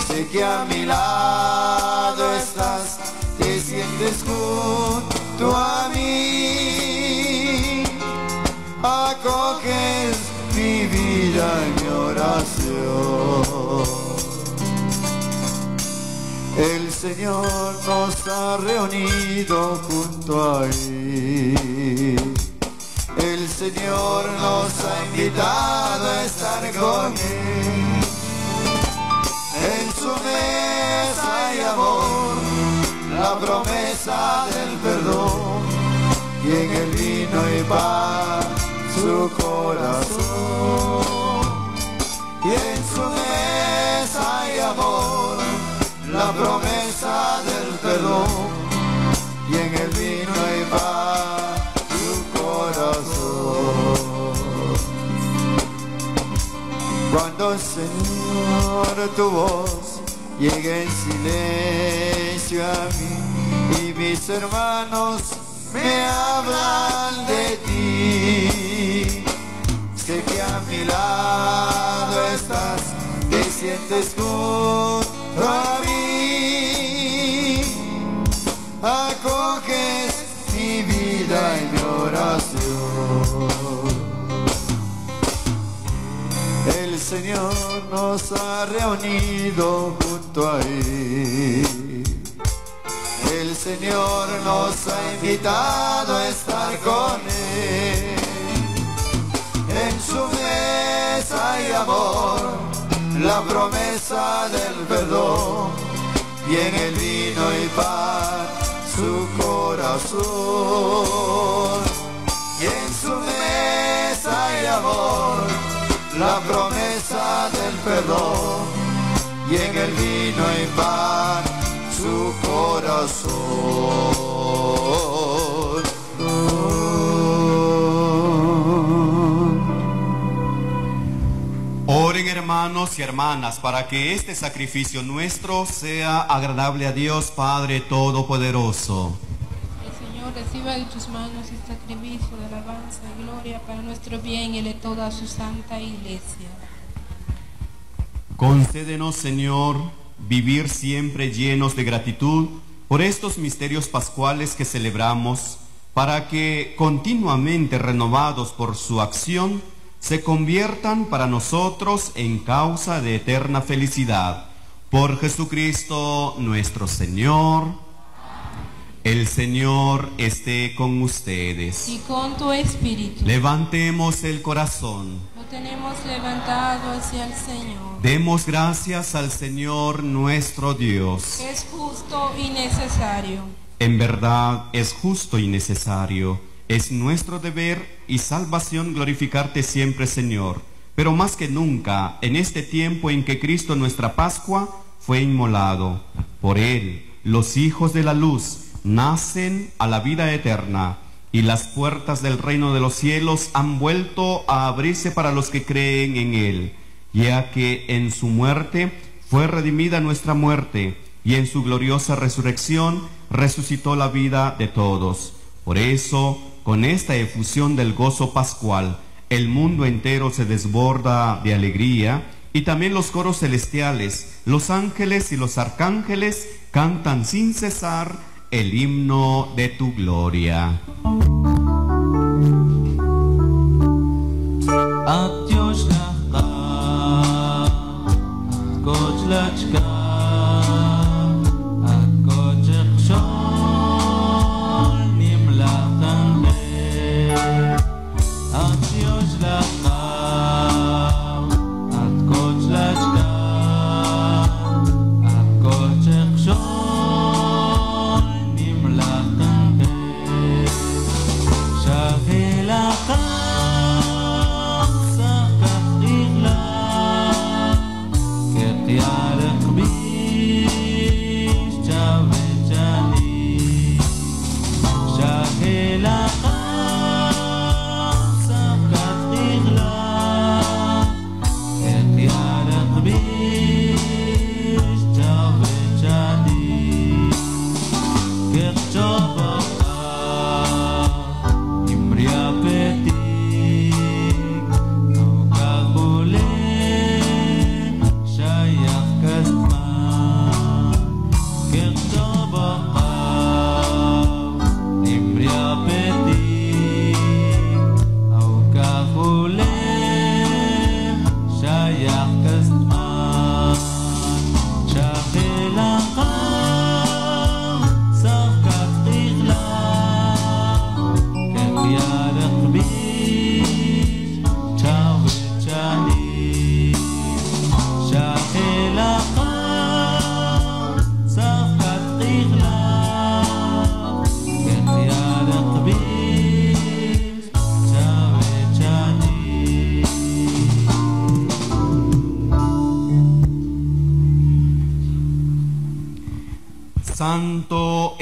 sé que a mi lado estás, te sientes junto a mí, acoges mi vida en mi oración. El Señor nos ha reunido junto a Él. El Señor nos ha invitado a estar con Él. En su mesa hay amor, la promesa del perdón, y en el vino y paz su corazón. Y en su mesa hay amor, la promesa del perdón, y en el vino hay paz tu corazón. Cuando, Señor, tu voz llegue en silencio a mí y mis hermanos me hablan de ti, sé que a mi lado estás, te sientes junto a mí, acoges mi vida en mi oración. El Señor nos ha reunido junto a Él. El Señor nos ha invitado a estar con Él. En su mesa hay amor, la promesa del perdón, y en el vino y pan su corazón. Y en su mesa hay amor, la promesa del perdón, y en el vino hay pan su corazón. Oren, hermanos y hermanas, para que este sacrificio nuestro sea agradable a Dios Padre Todopoderoso. El Señor reciba de tus manos el sacrificio de alabanza y gloria para nuestro bien y de toda su santa iglesia. Concédenos, Señor, vivir siempre llenos de gratitud por estos misterios pascuales que celebramos, para que continuamente renovados por su acción, se conviertan para nosotros en causa de eterna felicidad. Por Jesucristo nuestro Señor. El Señor esté con ustedes. Y con tu espíritu. Levantemos el corazón. Lo tenemos levantado hacia el Señor. Demos gracias al Señor nuestro Dios. Es justo y necesario. En verdad es justo y necesario. Es nuestro deber y salvación glorificarte siempre, Señor, pero más que nunca en este tiempo en que Cristo, nuestra Pascua, fue inmolado. Por Él, los hijos de la luz nacen a la vida eterna, y las puertas del reino de los cielos han vuelto a abrirse para los que creen en Él, ya que en su muerte fue redimida nuestra muerte, y en su gloriosa resurrección resucitó la vida de todos. Por eso, con esta efusión del gozo pascual, el mundo entero se desborda de alegría, y también los coros celestiales, los ángeles y los arcángeles cantan sin cesar el himno de tu gloria. Be Santo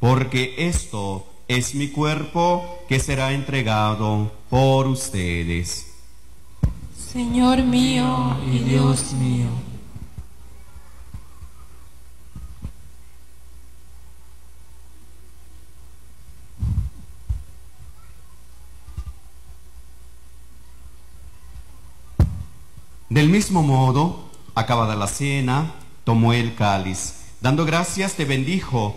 porque esto es mi cuerpo que será entregado por ustedes. Señor mío y Dios mío. Del mismo modo, acabada la cena, tomó el cáliz, dando gracias te bendijo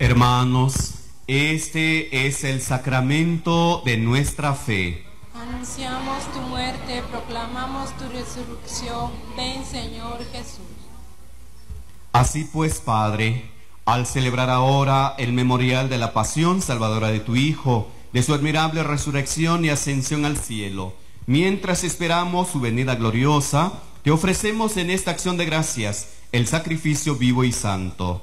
Hermanos, este es el sacramento de nuestra fe. Anunciamos tu muerte, proclamamos tu resurrección. Ven, Señor Jesús. Así pues, Padre, al celebrar ahora el memorial de la pasión salvadora de tu Hijo, de su admirable resurrección y ascensión al cielo, mientras esperamos su venida gloriosa, te ofrecemos en esta acción de gracias el sacrificio vivo y santo.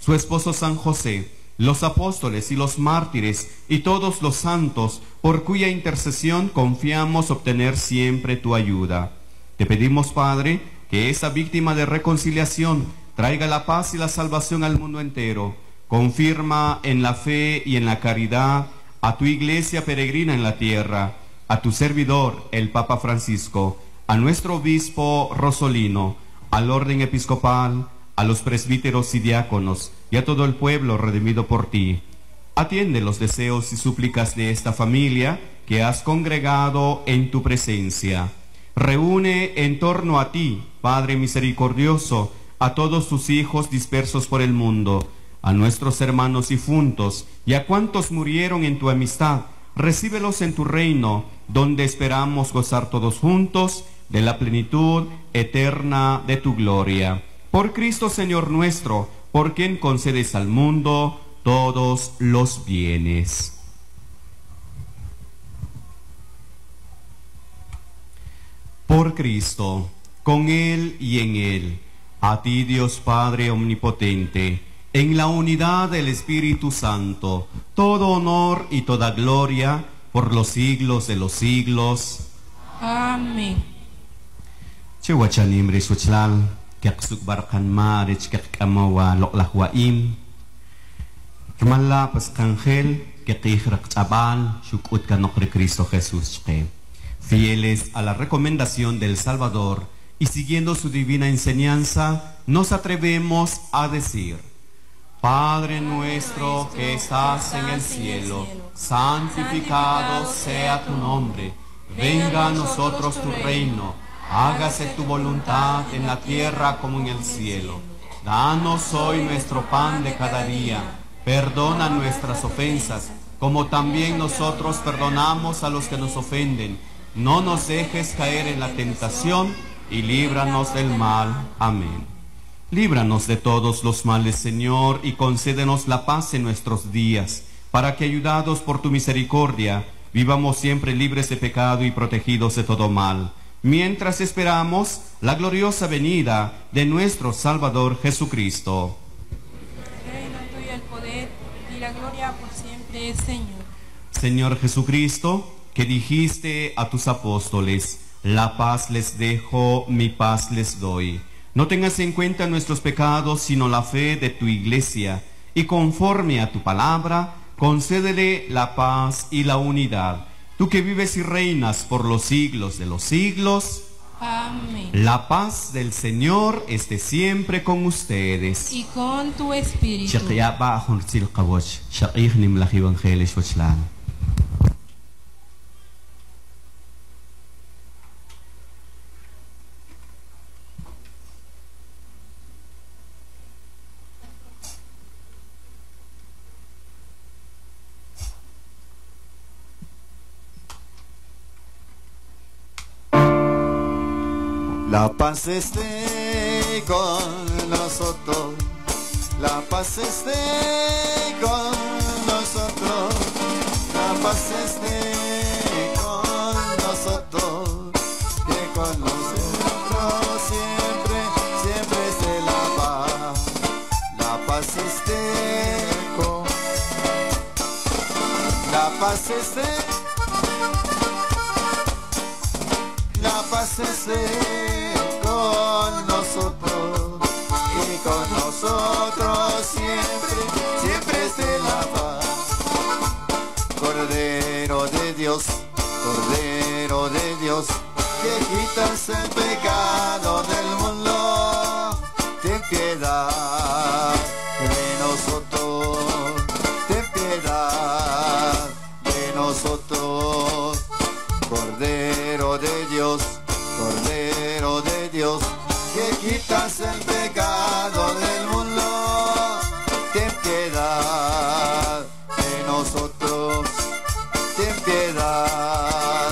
su esposo San José, los apóstoles y los mártires, y todos los santos, por cuya intercesión confiamos obtener siempre tu ayuda. Te pedimos, Padre, que esa víctima de reconciliación traiga la paz y la salvación al mundo entero. Confirma en la fe y en la caridad a tu iglesia peregrina en la tierra, a tu servidor, el Papa Francisco, a nuestro obispo Rosolino, al orden episcopal, a los presbíteros y diáconos, y a todo el pueblo redimido por ti. Atiende los deseos y súplicas de esta familia que has congregado en tu presencia. Reúne en torno a ti, Padre misericordioso, a todos tus hijos dispersos por el mundo, a nuestros hermanos difuntos, y a cuantos murieron en tu amistad. Recíbelos en tu reino, donde esperamos gozar todos juntos de la plenitud eterna de tu gloria. Por Cristo Señor nuestro, por quien concedes al mundo todos los bienes. Por Cristo, con Él y en Él, a ti Dios Padre Omnipotente, en la unidad del Espíritu Santo, todo honor y toda gloria por los siglos de los siglos. Amén. Chewachanim Risuchlal, Kaksukbarkan Marich Kakamawa Loklahuaim, Kamala Paskangel, Kakijrak Chabal, Shukut Kanokri Cristo Jesús. Fieles a la recomendación del Salvador y siguiendo su divina enseñanza, nos atrevemos a decir: Padre nuestro que estás en el cielo, santificado sea tu nombre, venga a nosotros tu reino, hágase tu voluntad en la tierra como en el cielo. Danos hoy nuestro pan de cada día, perdona nuestras ofensas, como también nosotros perdonamos a los que nos ofenden. No nos dejes caer en la tentación y líbranos del mal. Amén. Líbranos de todos los males, Señor, y concédenos la paz en nuestros días, para que, ayudados por tu misericordia, vivamos siempre libres de pecado y protegidos de todo mal, mientras esperamos la gloriosa venida de nuestro Salvador Jesucristo. El reino tuyo, el poder y la gloria por siempre, Señor. Señor Jesucristo, que dijiste a tus apóstoles: la paz les dejo, mi paz les doy. No tengas en cuenta nuestros pecados, sino la fe de tu iglesia, y conforme a tu palabra, concédele la paz y la unidad. Tú que vives y reinas por los siglos de los siglos. Amén. La paz del Señor esté siempre con ustedes. Y con tu espíritu. La paz esté con nosotros, la paz esté con nosotros, la paz esté con nosotros, que con nosotros siempre, siempre esté la paz, la paz esté con, la paz esté. La paz esté con nosotros y con nosotros siempre, siempre esté la paz. Cordero de Dios, Cordero de Dios, que quitas el pecado del mundo, ten piedad de nosotros, ten piedad de nosotros. Cordero de Dios, Cordero de Dios, que quitas el pecado del mundo, ten piedad de nosotros, ten piedad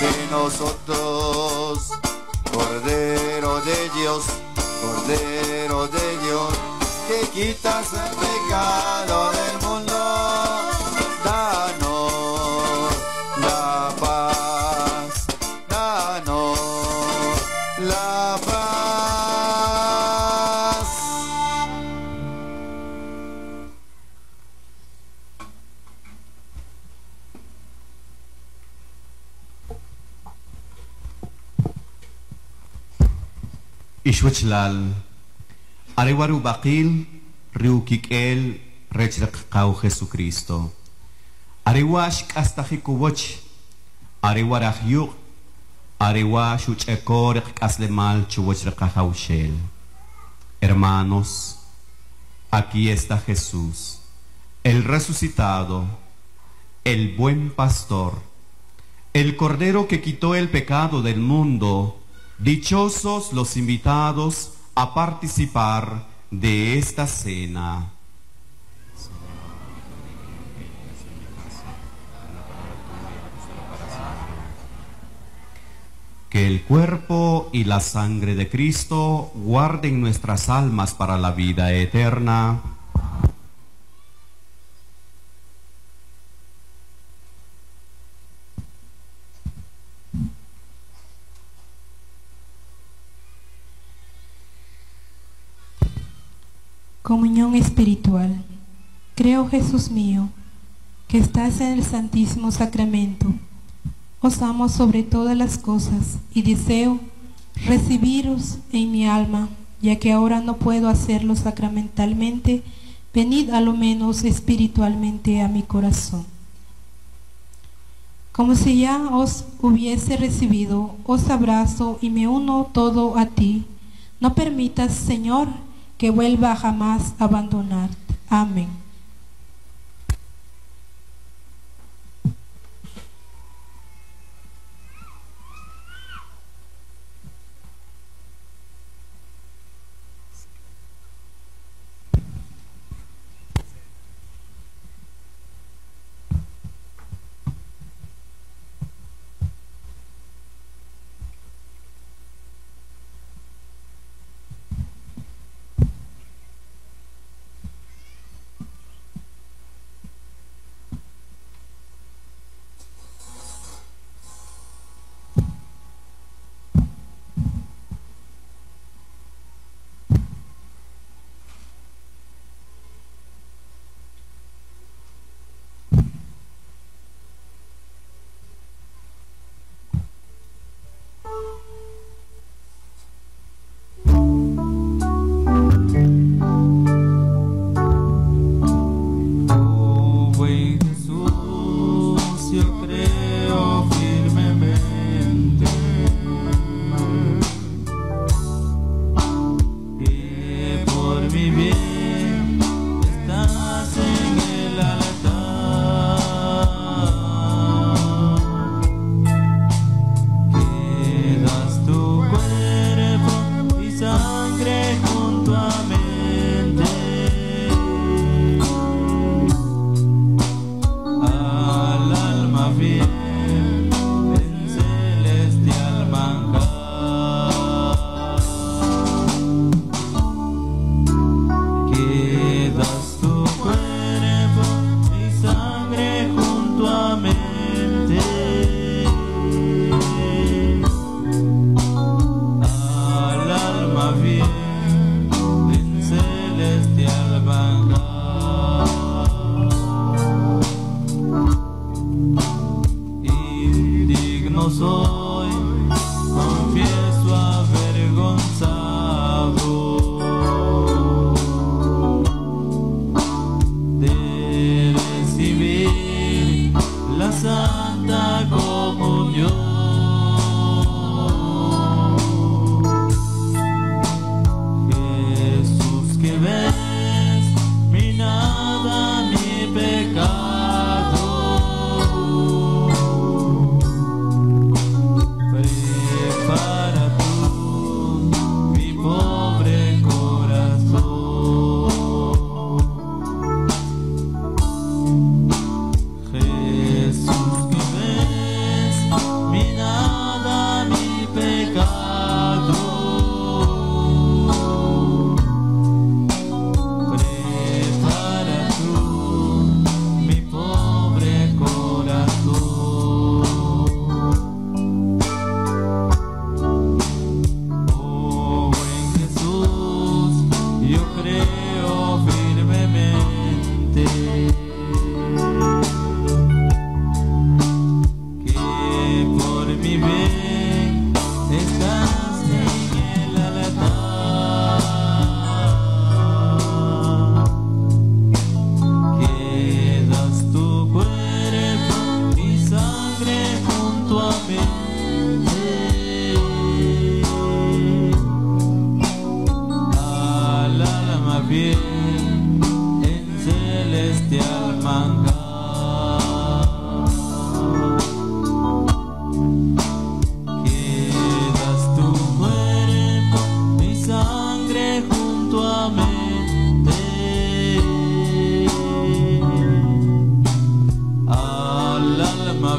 de nosotros. Cordero de Dios, Cordero de Dios, que quitas el pecado del mundo, danos la paz. La paz. Ishwachlal Arewaru Bakil Riukikel Rechrakau Jesucristo Arewash Kastahikuwach Arewarajyuk Arewa shuchekor kaslemal chuwachrakahaushel. Hermanos, aquí está Jesús, el resucitado, el buen pastor, el cordero que quitó el pecado del mundo. Dichosos los invitados a participar de esta cena. Que el cuerpo y la sangre de Cristo guarden nuestras almas para la vida eterna. Comunión espiritual. Creo, Jesús mío, que estás en el Santísimo Sacramento. Os amo sobre todas las cosas y deseo recibiros en mi alma, ya que ahora no puedo hacerlo sacramentalmente. Venid a lo menos espiritualmente a mi corazón. Como si ya os hubiese recibido, os abrazo y me uno todo a ti. No permitas, Señor, que vuelva jamás a abandonar. Amén.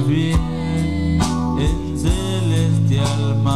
Bien en celestial mar.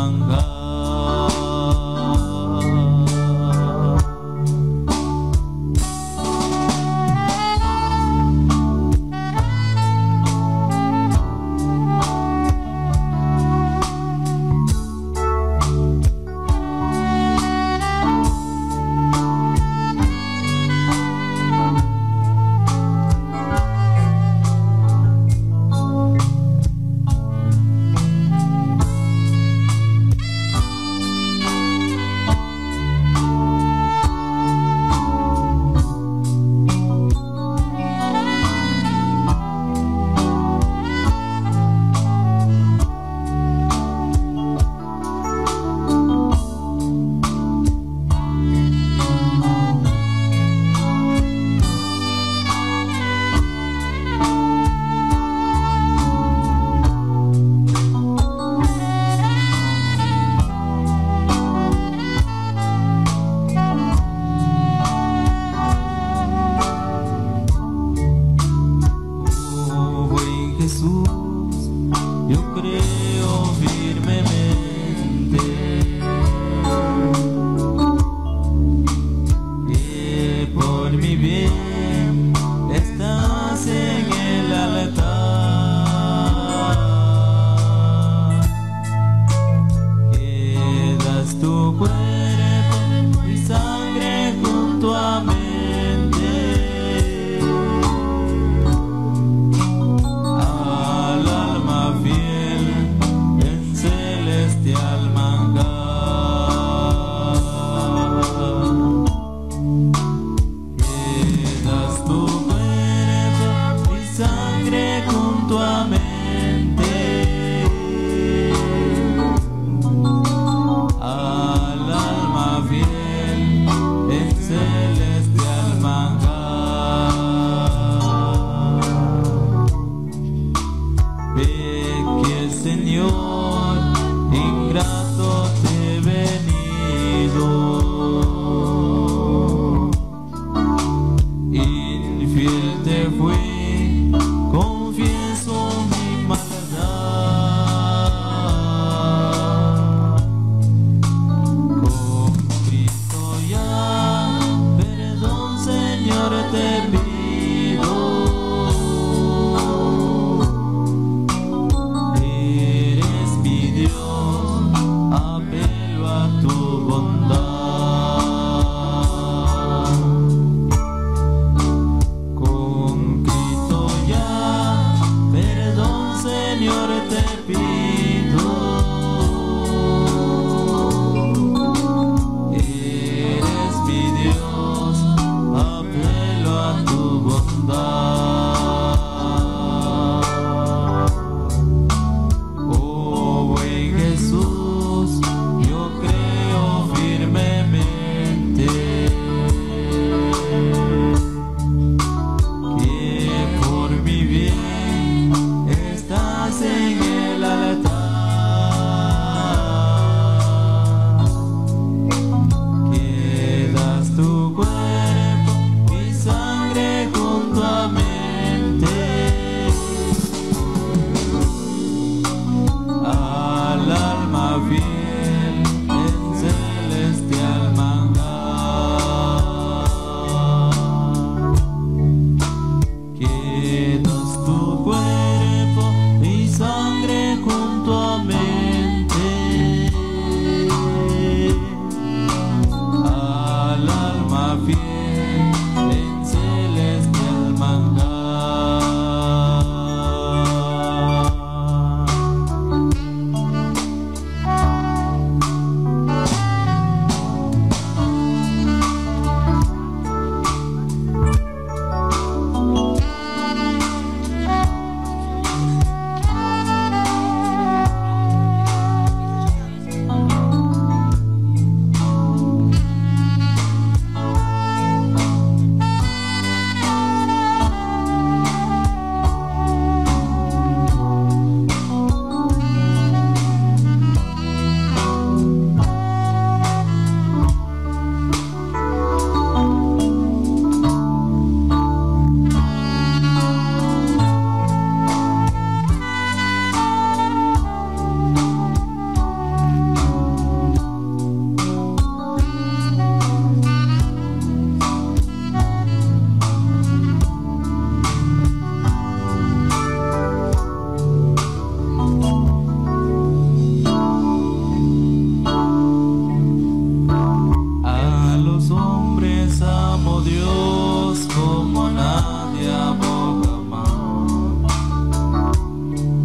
te amó jamás.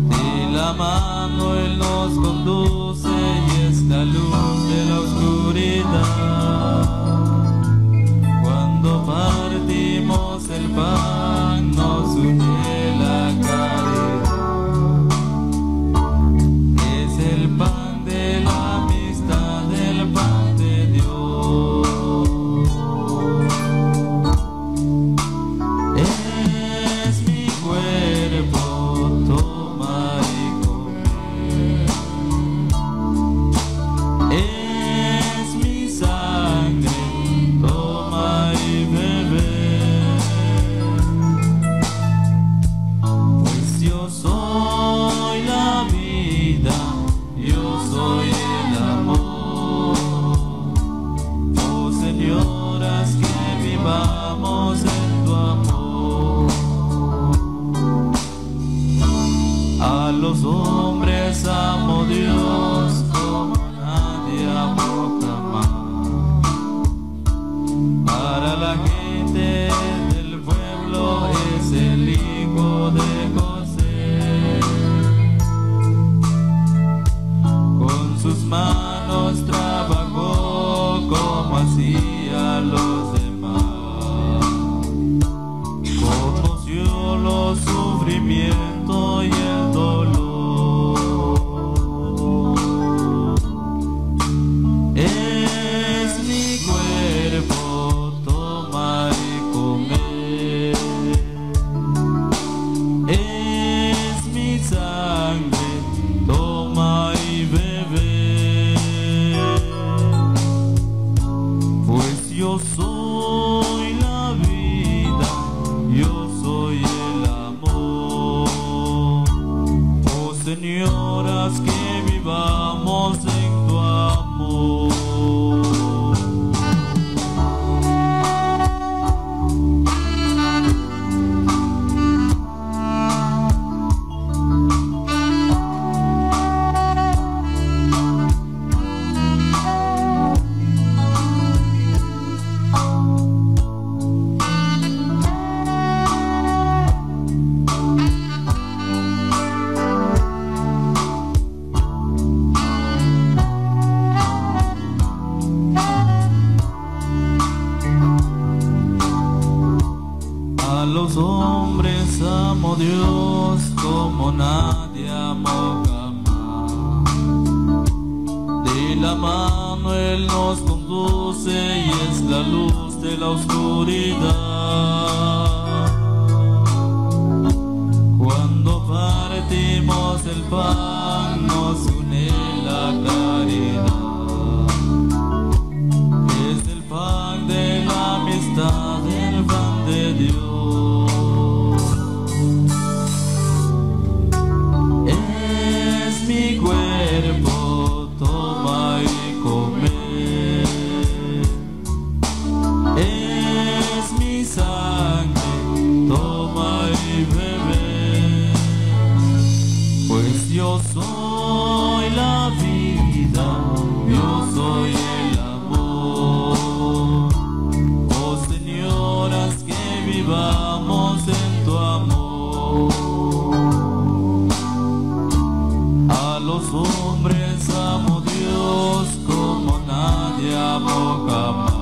De la mano Él nos conduce y es la luz de la oscuridad. Cuando partimos el pan nos une la caridad. Es el pan de la amistad, el pan de Dios. Los hombres amo Dios como nadie amó jamás. Para la gente del pueblo es el hijo de José. Con sus manos trabajó como hacía los demás. Conoció los sufrimientos y el dolor. Yo soy la vida, yo soy el amor. Oh Señor, haz que vivamos en tu amor. Los hombres amó Dios como nadie amó jamás. De la mano Él nos conduce y es la luz de la oscuridad. Cuando partimos el pan nos une la caridad. Es el pan de la amistad, el pan de Dios. Yo soy la vida, yo soy el amor. Oh Señor, haz que vivamos en tu amor. A los hombres amo Dios como nadie amó jamás.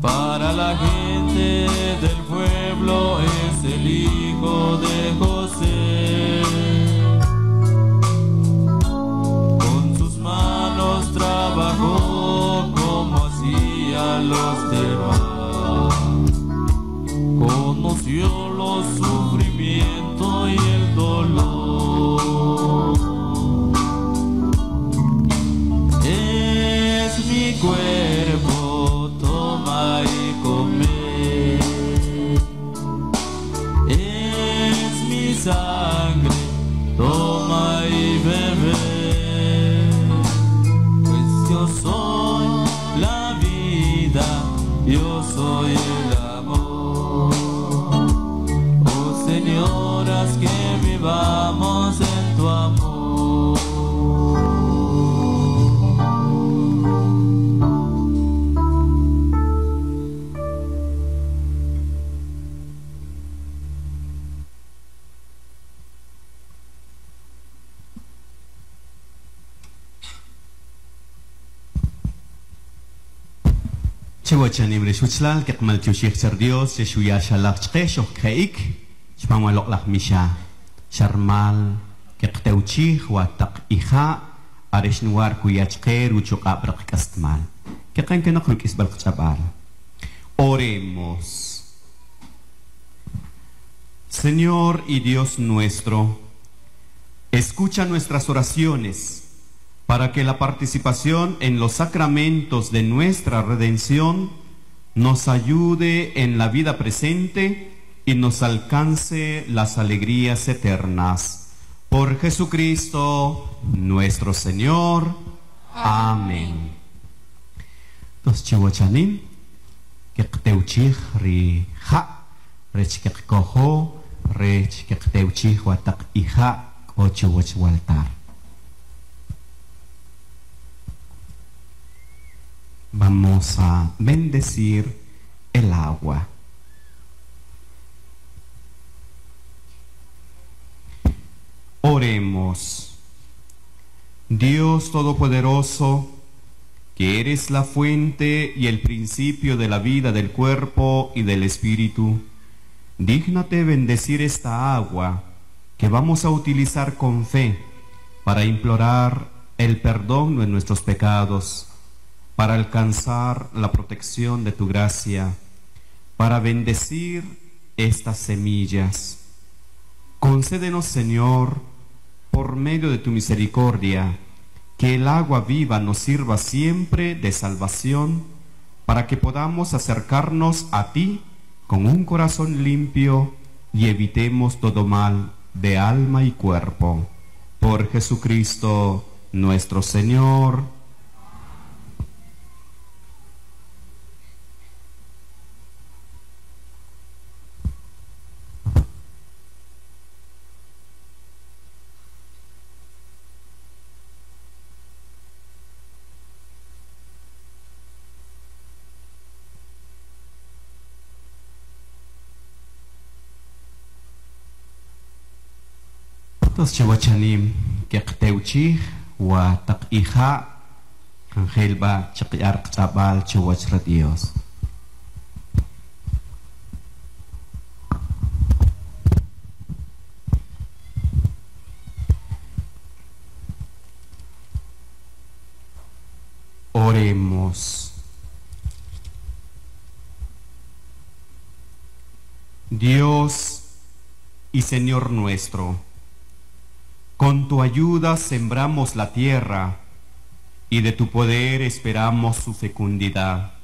Para la gente del pueblo es el hijo de José. Trabajó como hacían los demás. Conoció los sufrimientos y el dolor. Es mi cuerpo, toma y come. Es mi sangre, toma y bebe. Yo soy la vida, yo soy el amor. Oh Señor, haz que vivamos en tu amor. سوّجني من السويسلان كمل تشيخ سرديوس يشويا شلاق شقيشوك خيك شبما لقلق مشا شرمال كقتوشيخ وتقيخا أريش نوار كوياتقير وشقاب برق كستمال كقن كنقلق إسبال قتبال. Oremos. Señor y Dios nuestro, escucha nuestras oraciones para que la participación en los sacramentos de nuestra redención nos ayude en la vida presente y nos alcance las alegrías eternas. Por Jesucristo nuestro Señor. Amén. Vamos a bendecir el agua. Oremos. Dios Todopoderoso, que eres la fuente y el principio de la vida del cuerpo y del espíritu, dígnate bendecir esta agua que vamos a utilizar con fe para implorar el perdón de nuestros pecados, para alcanzar la protección de tu gracia, para bendecir estas semillas. Concédenos, Señor, por medio de tu misericordia, que el agua viva nos sirva siempre de salvación, para que podamos acercarnos a ti con un corazón limpio y evitemos todo mal de alma y cuerpo. Por Jesucristo nuestro Señor. Chawachanim kekteuchih wa takija angelba chakiar tabal chawach radios. Oremos. Dios y Señor nuestro, con tu ayuda sembramos la tierra y de tu poder esperamos su fecundidad.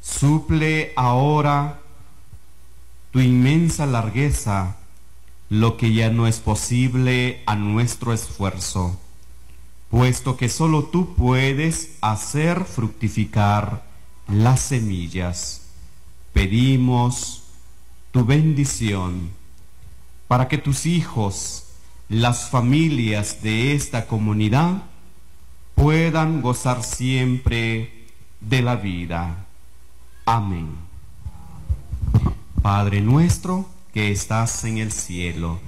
Suple ahora tu inmensa largueza lo que ya no es posible a nuestro esfuerzo, puesto que solo tú puedes hacer fructificar las semillas. Pedimos tu bendición para que tus hijos, las familias de esta comunidad, puedan gozar siempre de la vida. Amén. Padre nuestro que estás en el cielo,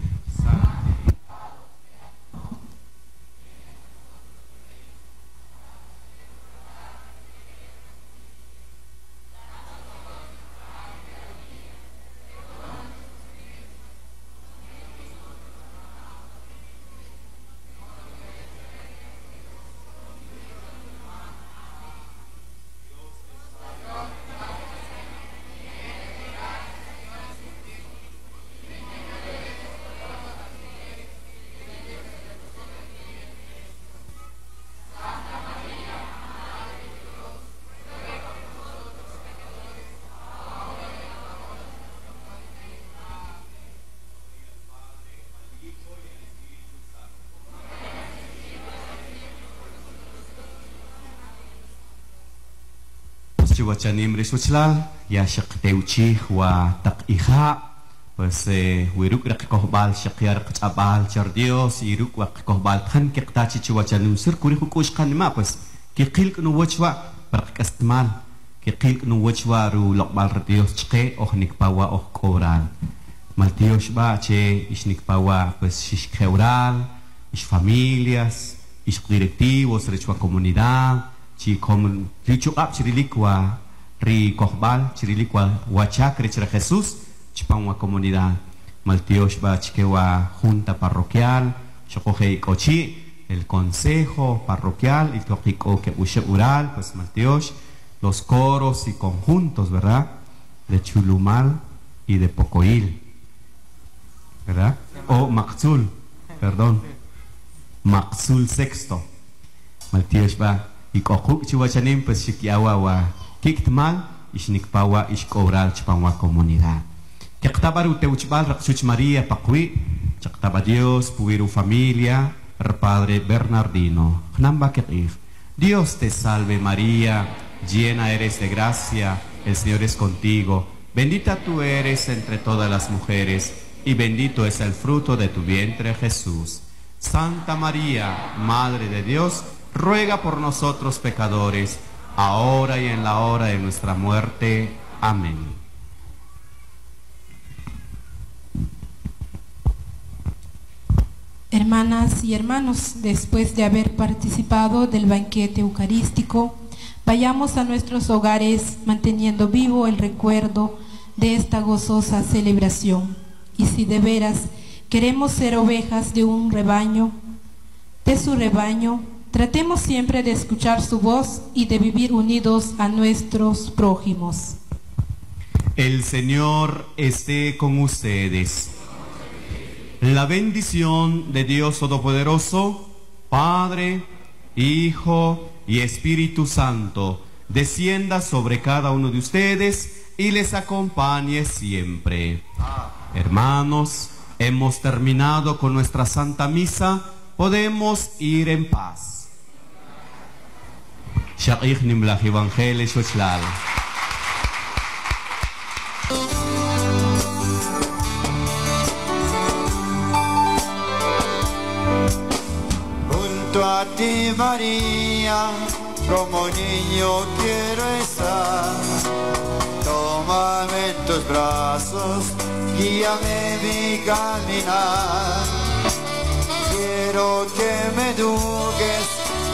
Wachanim resuchlal yashak teuchih wa takija, pues wiruk rakkohbal shakyar katabal chardios iruk wakkohbal tan kektachi chuachanum sirkuri hukushkanima, pues kekilk no wachwa prakastmal kekilk no wachwa ru lokbal radios chke ohnikpawa ohkoral maltioshba che ishnikpawa, pues shishkeural ish familias ish directivos rechua comunidad. Si como dicho absirilicua Ri Kohbal, Chiriliqua Huachacre, Chira Jesús, Chipangua Comunidad, Maltioshba, Chiquewa Junta Parroquial, Chocoje Cochi, el Consejo Parroquial, Itojico Quebuche Ural, pues Maltiosh, los coros y conjuntos, ¿verdad? De Chulumal y de Pocoil, ¿verdad? O Maxul, perdón, Maxul sexto, Maltioshba, y Cojuc Chihuachanim, pues Chiquiahuahua. Kikmal ishnikpawa ishkoural chpangwa comunidad. Chaktabaru teuchbal rakchuch María Pacui, chaktaba Dios, puiru familia, r padre Bernardino. Hnamba kekif. Dios te salve María, llena eres de gracia, el Señor es contigo. Bendita tú eres entre todas las mujeres, y bendito es el fruto de tu vientre Jesús. Santa María, Madre de Dios, ruega por nosotros pecadores, ahora y en la hora de nuestra muerte. Amén. Hermanas y hermanos, después de haber participado del banquete eucarístico, vayamos a nuestros hogares manteniendo vivo el recuerdo de esta gozosa celebración. Y si de veras queremos ser ovejas de un rebaño, de su rebaño, tratemos siempre de escuchar su voz y de vivir unidos a nuestros prójimos. El Señor esté con ustedes. La bendición de Dios Todopoderoso, Padre, Hijo y Espíritu Santo, descienda sobre cada uno de ustedes y les acompañe siempre. Hermanos, hemos terminado con nuestra Santa Misa. Podemos ir en paz. شقيق نملاخ إبانخيلي شوشلال Junto a ti María, como niño quiero estar. Tómame en tus brazos, guíame mi caminar. Quiero que me eduques,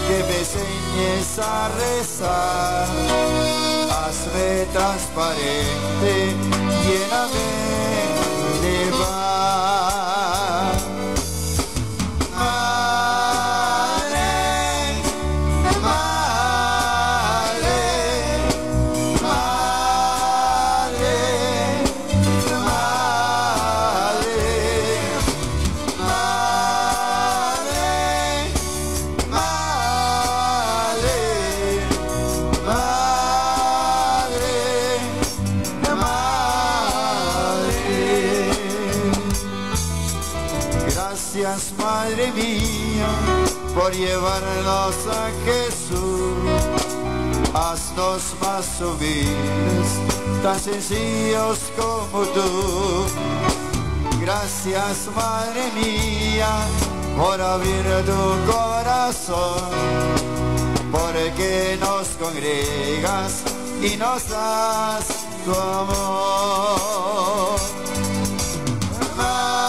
que me enseñes a rezar, hazme transparente, lléname de paz. Madre, madre, madre, madre, madre. Gracias, Madre mía, por llevarnos a Jesús. Haznos más humildes, tan sencillos como tú. Gracias, Madre mía, por abrir tu corazón, porque nos congregas y nos das tu amor. Yeah.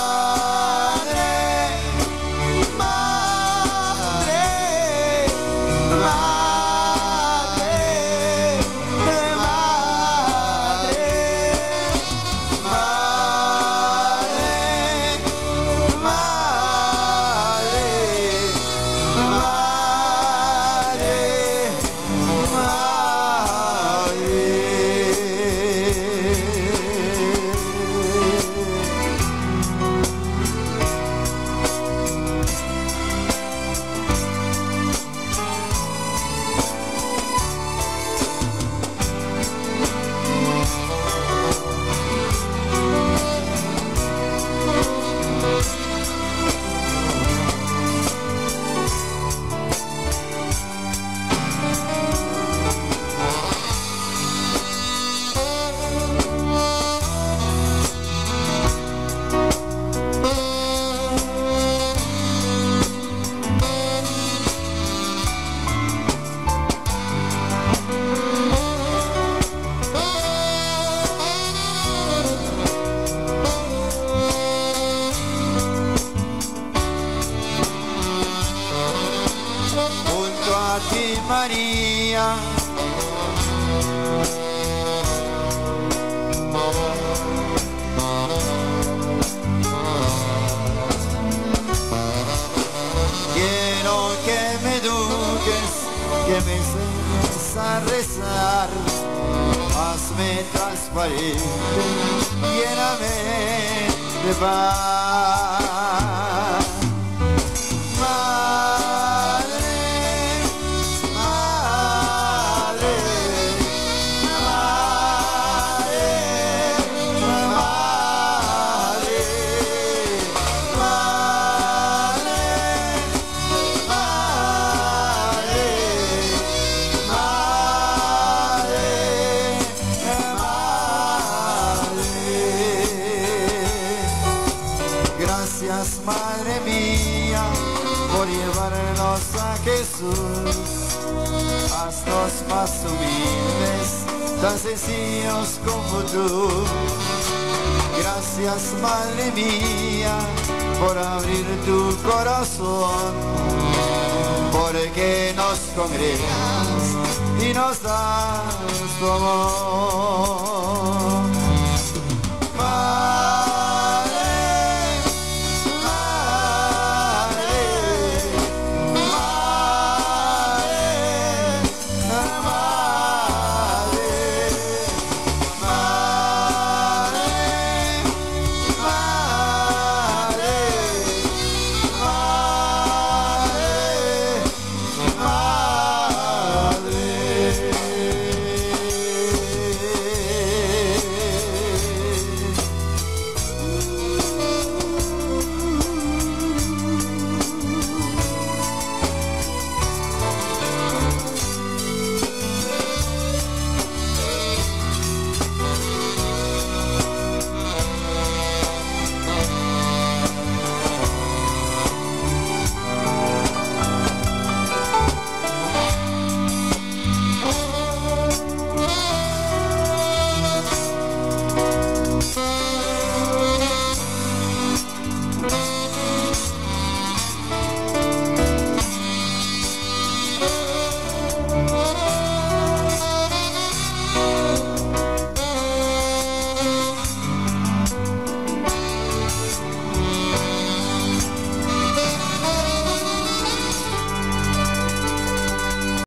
Hazme transparente, lléname de paz. Gracias, madre mía, por llevarnos a Jesús. Haznos más humildes, tan sencillos como tú. Gracias, madre mía, por abrir tu corazón, porque nos congregas y nos das tu amor.